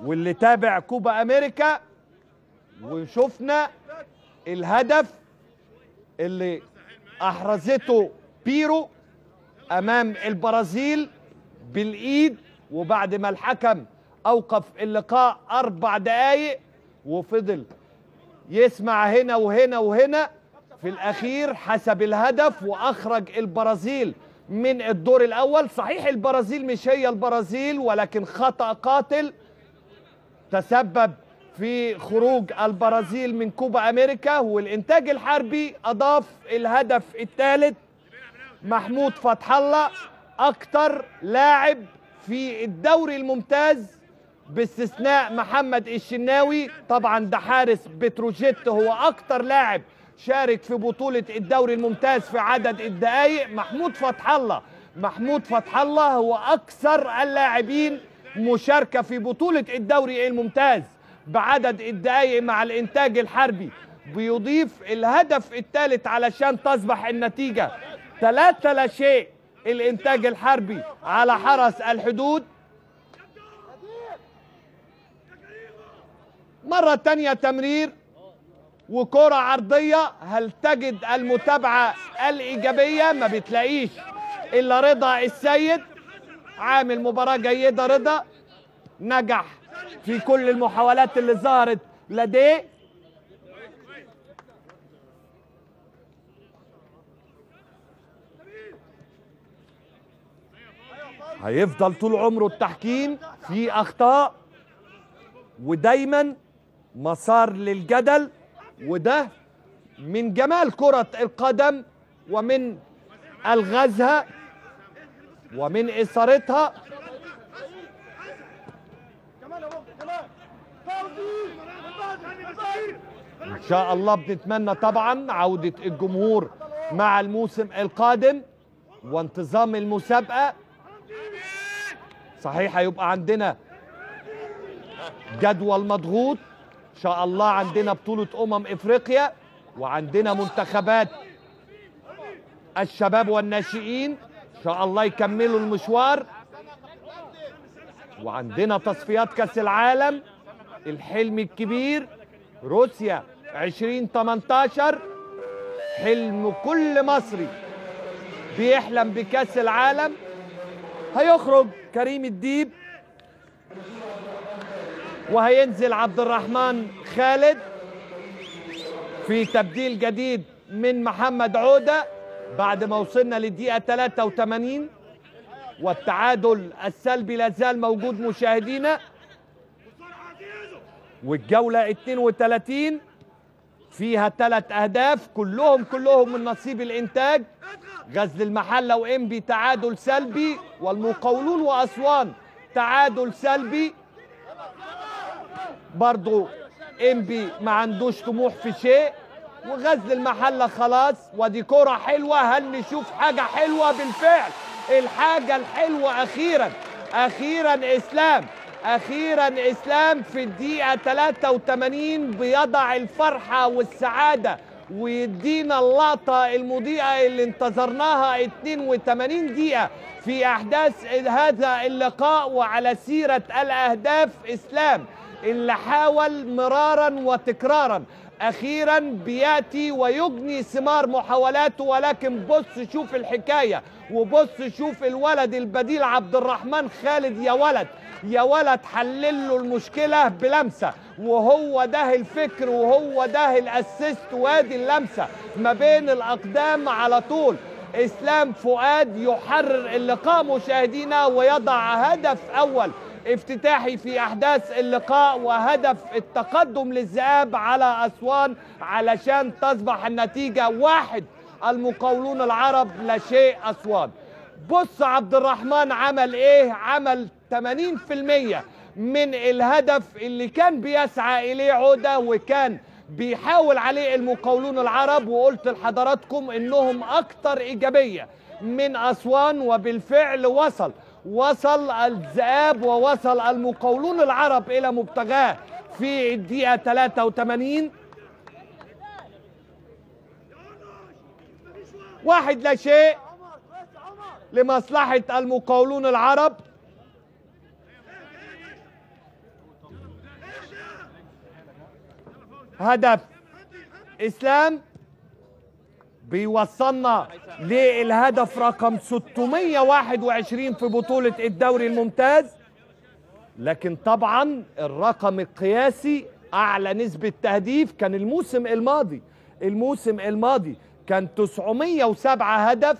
واللي تابع كوبا امريكا وشفنا الهدف اللي احرزته بيرو امام البرازيل بالايد، وبعد ما الحكم اوقف اللقاء 4 دقايق وفضل يسمع هنا وهنا وهنا، في الاخير حسب الهدف واخرج البرازيل من الدور الاول. صحيح البرازيل مش هي البرازيل، ولكن خطأ قاتل تسبب في خروج البرازيل من كوبا امريكا. والانتاج الحربي اضاف الهدف الثالث، محمود فتح الله اكتر لاعب في الدوري الممتاز باستثناء محمد الشناوي، طبعا ده حارس بتروجيت، هو اكتر لاعب شارك في بطولة الدوري الممتاز في عدد الدقايق، محمود فتح الله هو اكثر اللاعبين مشاركة في بطولة الدوري الممتاز بعدد الدقايق مع الانتاج الحربي، بيضيف الهدف الثالث علشان تصبح النتيجة 3-0 الانتاج الحربي على حرس الحدود. مرة تانية تمرير وكرة عرضية، هل تجد المتابعة الإيجابية؟ ما بتلاقيش إلا رضا السيد عامل مباراة جيدة. رضا نجح في كل المحاولات اللي ظهرت لديه، هيفضل طول عمره التحكيم في أخطاء ودايما مسار للجدل، وده من جمال كرة القدم ومن الغازها ومن إثارتها. ان شاء الله بنتمنى طبعا عودة الجمهور مع الموسم القادم وانتظام المسابقة. صحيح هيبقى عندنا جدول مضغوط ان شاء الله، عندنا بطولة افريقيا وعندنا منتخبات الشباب والناشئين ان شاء الله يكملوا المشوار، وعندنا تصفيات كاس العالم، الحلم الكبير روسيا 2018. حلم كل مصري بيحلم بكاس العالم. هيخرج كريم الديب وهينزل عبد الرحمن خالد في تبديل جديد من محمد عودة بعد ما وصلنا للدقيقة 83 والتعادل السلبي لازال موجود مشاهدينا. والجولة 32 فيها 3 أهداف كلهم من نصيب الإنتاج. غزل المحلة وإنبي تعادل سلبي، والمقاولون وأسوان تعادل سلبي برضو. إنبي ما عندوش طموح في شيء، وغزل المحلة خلاص. ودي كرة حلوة، هل نشوف حاجة حلوة؟ بالفعل الحاجة الحلوة أخيرا إسلام، في الدقيقة 83 بيضع الفرحة والسعادة ويدينا اللقطة المضيئة اللي انتظرناها 82 دقيقة في أحداث هذا اللقاء. وعلى سيرة الأهداف، إسلام اللي حاول مرارا وتكرارا أخيرا بيأتي ويجني ثمار محاولاته، ولكن بص شوف الحكاية، وبص شوف الولد البديل عبد الرحمن خالد. يا ولد حلل له المشكلة بلمسة، وهو ده الفكر وهو ده الاسيست، وادي اللمسة ما بين الأقدام على طول. إسلام فؤاد يحرر اللقاء مشاهدينا ويضع هدف أول افتتاحي في أحداث اللقاء، وهدف التقدم للذئاب على أسوان علشان تصبح النتيجة 1 المقاولون العرب لا شيء أسوان. بص عبد الرحمن عمل إيه؟ عمل 80% من الهدف اللي كان بيسعى إليه عودة وكان بيحاول عليه المقاولون العرب، وقلت لحضراتكم إنهم أكتر إيجابية من أسوان، وبالفعل وصل الذئاب ووصل المقاولون العرب إلى مبتغاه في الدقيقة 83. 1-0 لمصلحة المقاولون العرب. هدف إسلام بيوصلنا للهدف رقم 621 في بطولة الدوري الممتاز، لكن طبعا الرقم القياسي أعلى نسبة تهديف كان الموسم الماضي كان 907 هدف،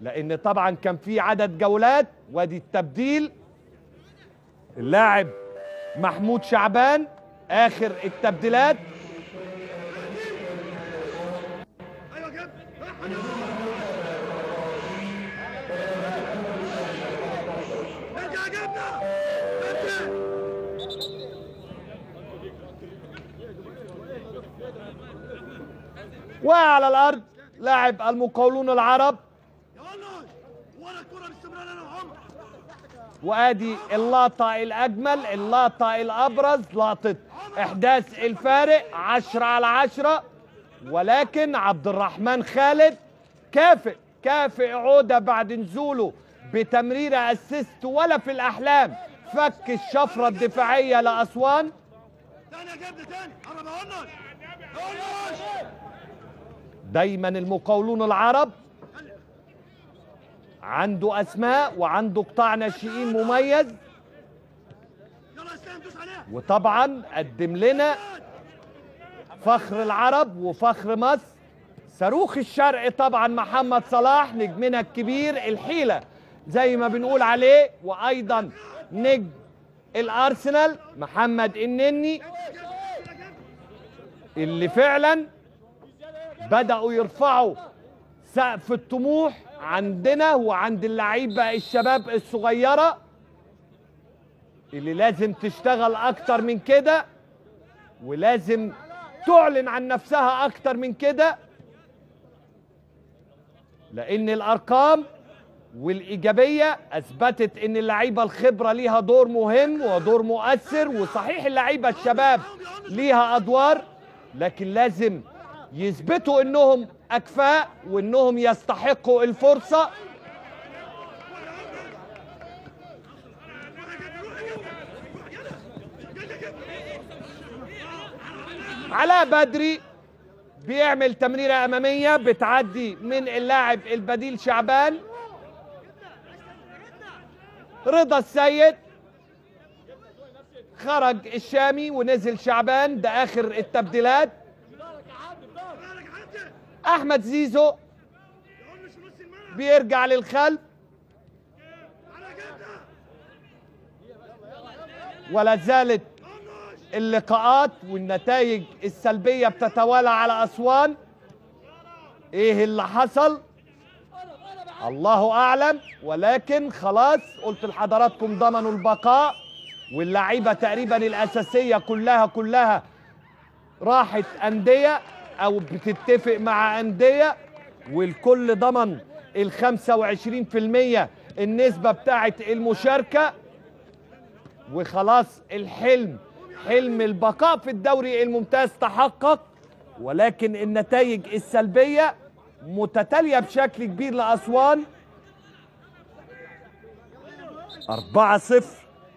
لأن طبعا كان في عدد جولات. وادي التبديل، اللاعب محمود شعبان آخر التبديلات. وعلى الارض لاعب المقاولون العرب، وادي اللقطه الاجمل، اللقطه الابرز، لقطه احداث الفارق 10 على 10. ولكن عبد الرحمن خالد كافئ عوده بعد نزوله بتمريره اسيست ولا في الاحلام، فك الشفره الدفاعيه لاسوان. دايما المقاولون العرب عنده اسماء وعنده قطاع ناشئين مميز، وطبعا قدم لنا فخر العرب وفخر مصر. صاروخ الشرق طبعا محمد صلاح نجمنا الكبير، الحيله زي ما بنقول عليه، وايضا نجم الارسنال محمد النني اللي فعلا بدأوا يرفعوا سقف الطموح عندنا وعند اللعيبة الشباب الصغيرة اللي لازم تشتغل أكتر من كده، ولازم تعلن عن نفسها أكتر من كده، لأن الأرقام والإيجابية أثبتت إن اللعيبة الخبرة ليها دور مهم ودور مؤثر. وصحيح اللعيبة الشباب ليها أدوار، لكن لازم يثبتوا إنهم أكفاء وإنهم يستحقوا الفرصة. علاء بدري بيعمل تمريرة أمامية بتعدي من اللاعب البديل شعبان. رضا السيد خرج الشامي ونزل شعبان، ده آخر التبديلات. أحمد زيزو بيرجع للخلف، ولا زالت اللقاءات والنتائج السلبية بتتوالى على أسوان. إيه اللي حصل؟ الله أعلم، ولكن خلاص قلت لحضراتكم ضمنوا البقاء، واللعيبة تقريبا الأساسية كلها راحت أندية أو بتتفق مع أندية، والكل ضمن ال 25% النسبة بتاعة المشاركة، وخلاص الحلم، حلم البقاء في الدوري الممتاز تحقق. ولكن النتائج السلبية متتالية بشكل كبير لأسوان. 4-0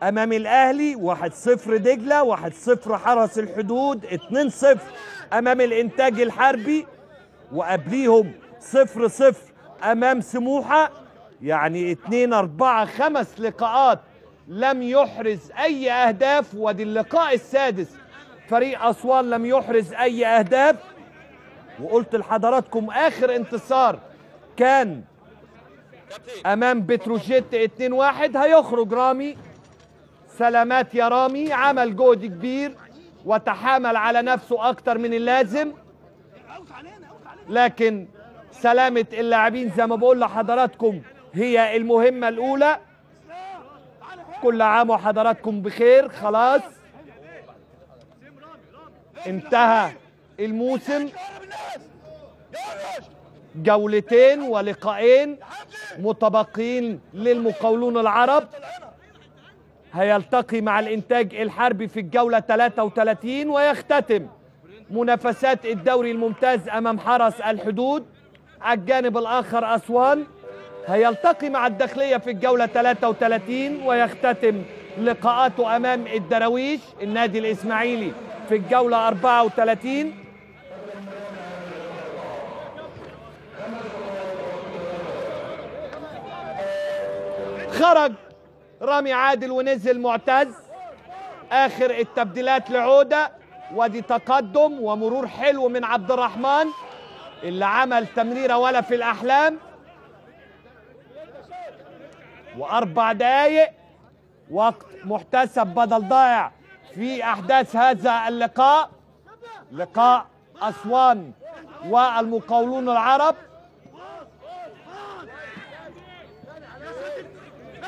أمام الأهلي، 1-0 دجلة، 1-0 حرس الحدود، 2-0 أمام الإنتاج الحربي، وقبليهم 0-0 أمام سموحة. يعني 2-4-5 لقاءات لم يحرز أي أهداف، ودي اللقاء السادس فريق أسوان لم يحرز أي أهداف. وقلت لحضراتكم آخر انتصار كان أمام بتروجيت 2-1. هيخرج رامي، سلامات يا رامي، عمل جهد كبير وتحامل على نفسه أكتر من اللازم، لكن سلامة اللاعبين زي ما بقول لحضراتكم هي المهمة الأولى. كل عام وحضراتكم بخير. خلاص انتهى الموسم، جولتين ولقاءين متبقيين للمقاولون العرب. هيلتقي مع الإنتاج الحربي في الجولة 33، ويختتم منافسات الدوري الممتاز أمام حرس الحدود. على الجانب الآخر أسوان هيلتقي مع الداخلية في الجولة 33، ويختتم لقاءاته أمام الدراويش النادي الإسماعيلي في الجولة 34. خرج رامي عادل ونزل معتز، آخر التبديلات لعودة، ودي تقدم ومرور حلو من عبد الرحمن اللي عمل تمريرة ولا في الأحلام. 4 دقايق وقت محتسب بدل ضائع في أحداث هذا اللقاء، لقاء أسوان والمقاولون العرب.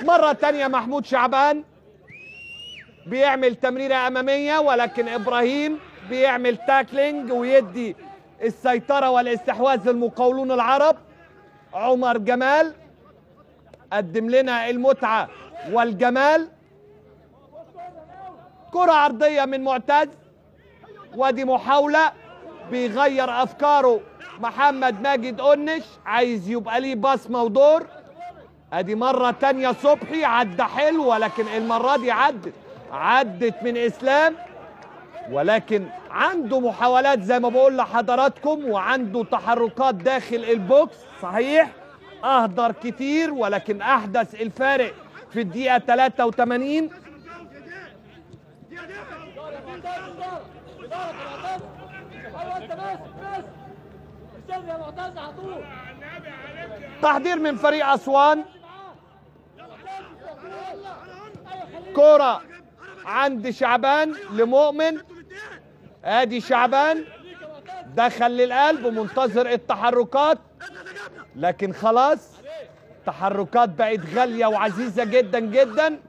مرة تانية محمود شعبان بيعمل تمريرة أمامية، ولكن إبراهيم بيعمل تاكلينج ويدي السيطرة والاستحواذ للمقاولون العرب. عمر جمال قدم لنا المتعة والجمال. كرة عرضية من معتز، ودي محاولة بيغير أفكاره محمد ماجد اونش، عايز يبقى ليه بصمة ودور. ادي مرة تانية صبحي عدى حلو، ولكن المرة دي عدت من اسلام، ولكن عنده محاولات زي ما بقول لحضراتكم، وعنده تحركات داخل البوكس. صحيح اهدر كتير، ولكن احدث الفارق في الدقيقة 83. تحضير من فريق أسوان، كرة عند شعبان لمؤمن. ادي شعبان دخل للقلب ومنتظر التحركات، لكن خلاص تحركات بقت غالية وعزيزة جدا.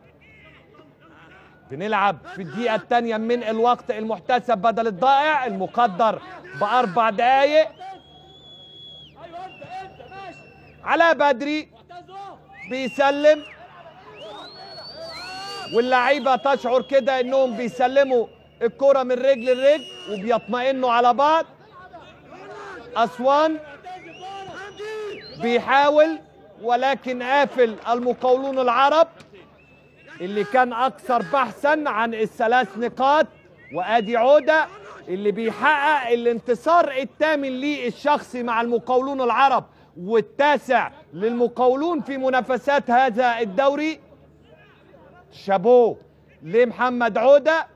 بنلعب في الدقيقة الثانية من الوقت المحتسب بدل الضائع المقدر بأربع دقايق. علاء بدري بيسلم واللعيبة تشعر كده انهم بيسلموا الكرة من رجل لرجل وبيطمئنوا على بعض. أسوان بيحاول ولكن قافل المقاولون العرب اللي كان أكثر بحثا عن الثلاث نقاط، وآدي عودة اللي بيحقق الانتصار الثامن ليه الشخصي مع المقاولون العرب والتاسع للمقاولون في منافسات هذا الدوري. شابوه لمحمد عودة.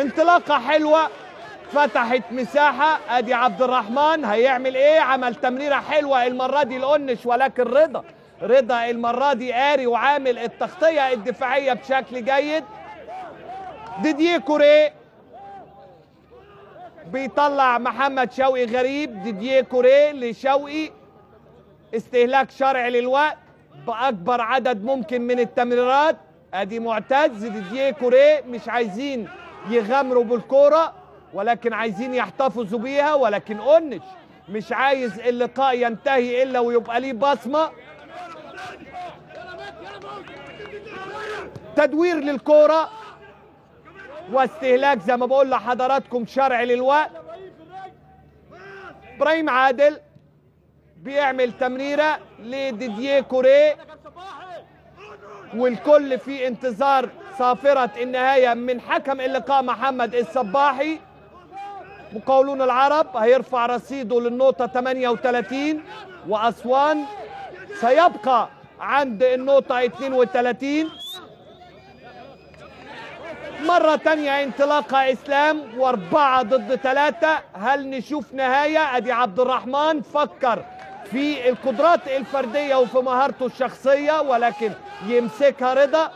انطلاقة حلوة فتحت مساحة. ادي عبد الرحمن هيعمل ايه؟ عمل تمريرة حلوة المرة دي لأونش، ولكن رضا المرة دي قاري وعامل التغطية الدفاعية بشكل جيد. ديدييه كوري بيطلع محمد شوقي غريب. ديدييه كوري لشوقي. استهلاك شرعي للوقت بأكبر عدد ممكن من التمريرات. ادي معتز. ديدييه كوري مش عايزين يغامروا بالكورة ولكن عايزين يحتفظوا بيها، ولكن اونش مش عايز اللقاء ينتهي الا ويبقى ليه بصمه. تدوير للكوره واستهلاك زي ما بقول لحضراتكم شرعي للوقت. ابراهيم عادل بيعمل تمريره لديدييه كوري والكل في انتظار صافره النهايه من حكم اللقاء محمد الصباحي. مقاولون العرب هيرفع رصيده للنقطة 38 وأسوان سيبقى عند النقطة 32. مرة تانية انطلاقة إسلام وأربعة ضد 3. هل نشوف نهاية؟ أدي عبد الرحمن فكر في القدرات الفردية وفي مهارته الشخصية ولكن يمسكها رضا.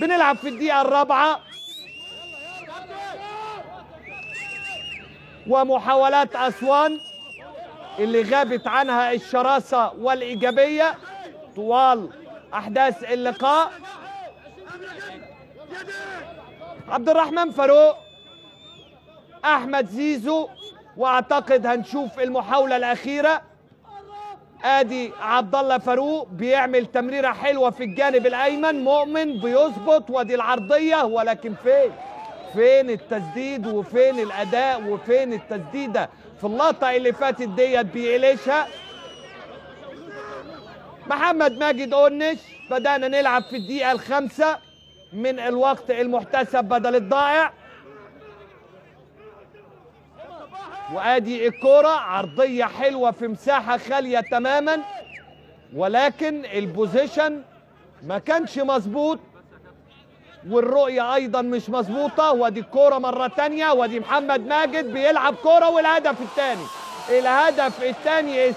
بنلعب في الدقيقة الرابعة ومحاولات أسوان اللي غابت عنها الشراسة والإيجابية طوال أحداث اللقاء. عبد الرحمن فاروق، أحمد زيزو، وأعتقد هنشوف المحاولة الأخيرة. آدي عبد الله فاروق بيعمل تمريرة حلوة في الجانب الأيمن. مؤمن بيظبط ودي العرضية ولكن فين التسديد وفين الاداء وفين التسديده في اللقطه اللي فاتت ديت بيقلشها محمد ماجد اونش. بدانا نلعب في الدقيقه الخامسه من الوقت المحتسب بدل الضائع. وادي الكوره عرضيه حلوه في مساحه خاليه تماما ولكن البوزيشن ما كانش مظبوط والرؤية أيضا مش مظبوطة. ودي الكورة مرة تانية ودي محمد ماجد بيلعب كورة والهدف الثاني. الهدف الثاني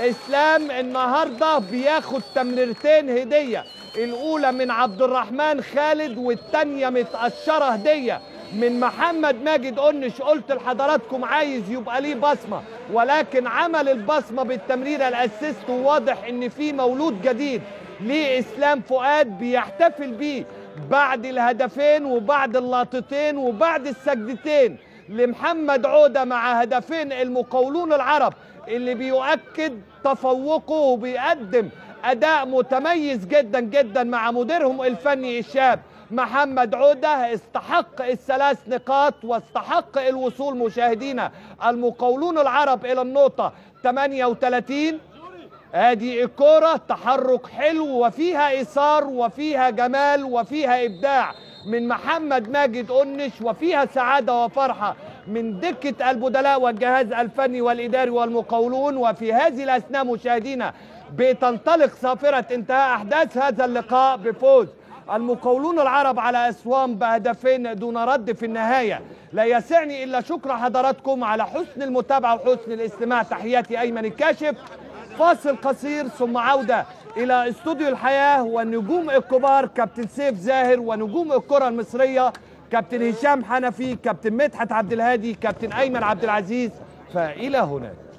إسلام النهاردة بياخد تمريرتين هدية، الأولى من عبد الرحمن خالد والثانية متقشرة هدية من محمد ماجد قلنش. قلت لحضراتكم عايز يبقى ليه بصمة ولكن عمل البصمة بالتمريرة الأسيست، وواضح إن في مولود جديد لإسلام فؤاد بيحتفل بيه بعد الهدفين وبعد اللقطتين وبعد السجدتين لمحمد عودة مع هدفين المقاولون العرب اللي بيؤكد تفوقه وبيقدم أداء متميز جدا جدا مع مديرهم الفني الشاب محمد عودة. استحق الثلاث نقاط واستحق الوصول مشاهدينا المقاولون العرب إلى النقطة 38. ادي الكرة تحرك حلو وفيها ايثار وفيها جمال وفيها ابداع من محمد ماجد اونش وفيها سعادة وفرحة من دكة البدلاء والجهاز الفني والاداري والمقاولون. وفي هذه الاثناء مشاهدينا بتنطلق صافرة انتهاء احداث هذا اللقاء بفوز المقاولون العرب على أسوان بهدفين دون رد في النهاية. لا يسعني الا شكر حضراتكم على حسن المتابعة وحسن الاستماع. تحياتي ايمن الكاشف. فاصل قصير ثم عودة إلى استوديو الحياة والنجوم الكبار كابتن سيف زاهر ونجوم الكرة المصرية كابتن هشام حنفي، كابتن مدحت عبد الهادي، كابتن أيمن عبد العزيز. فإلى هناك.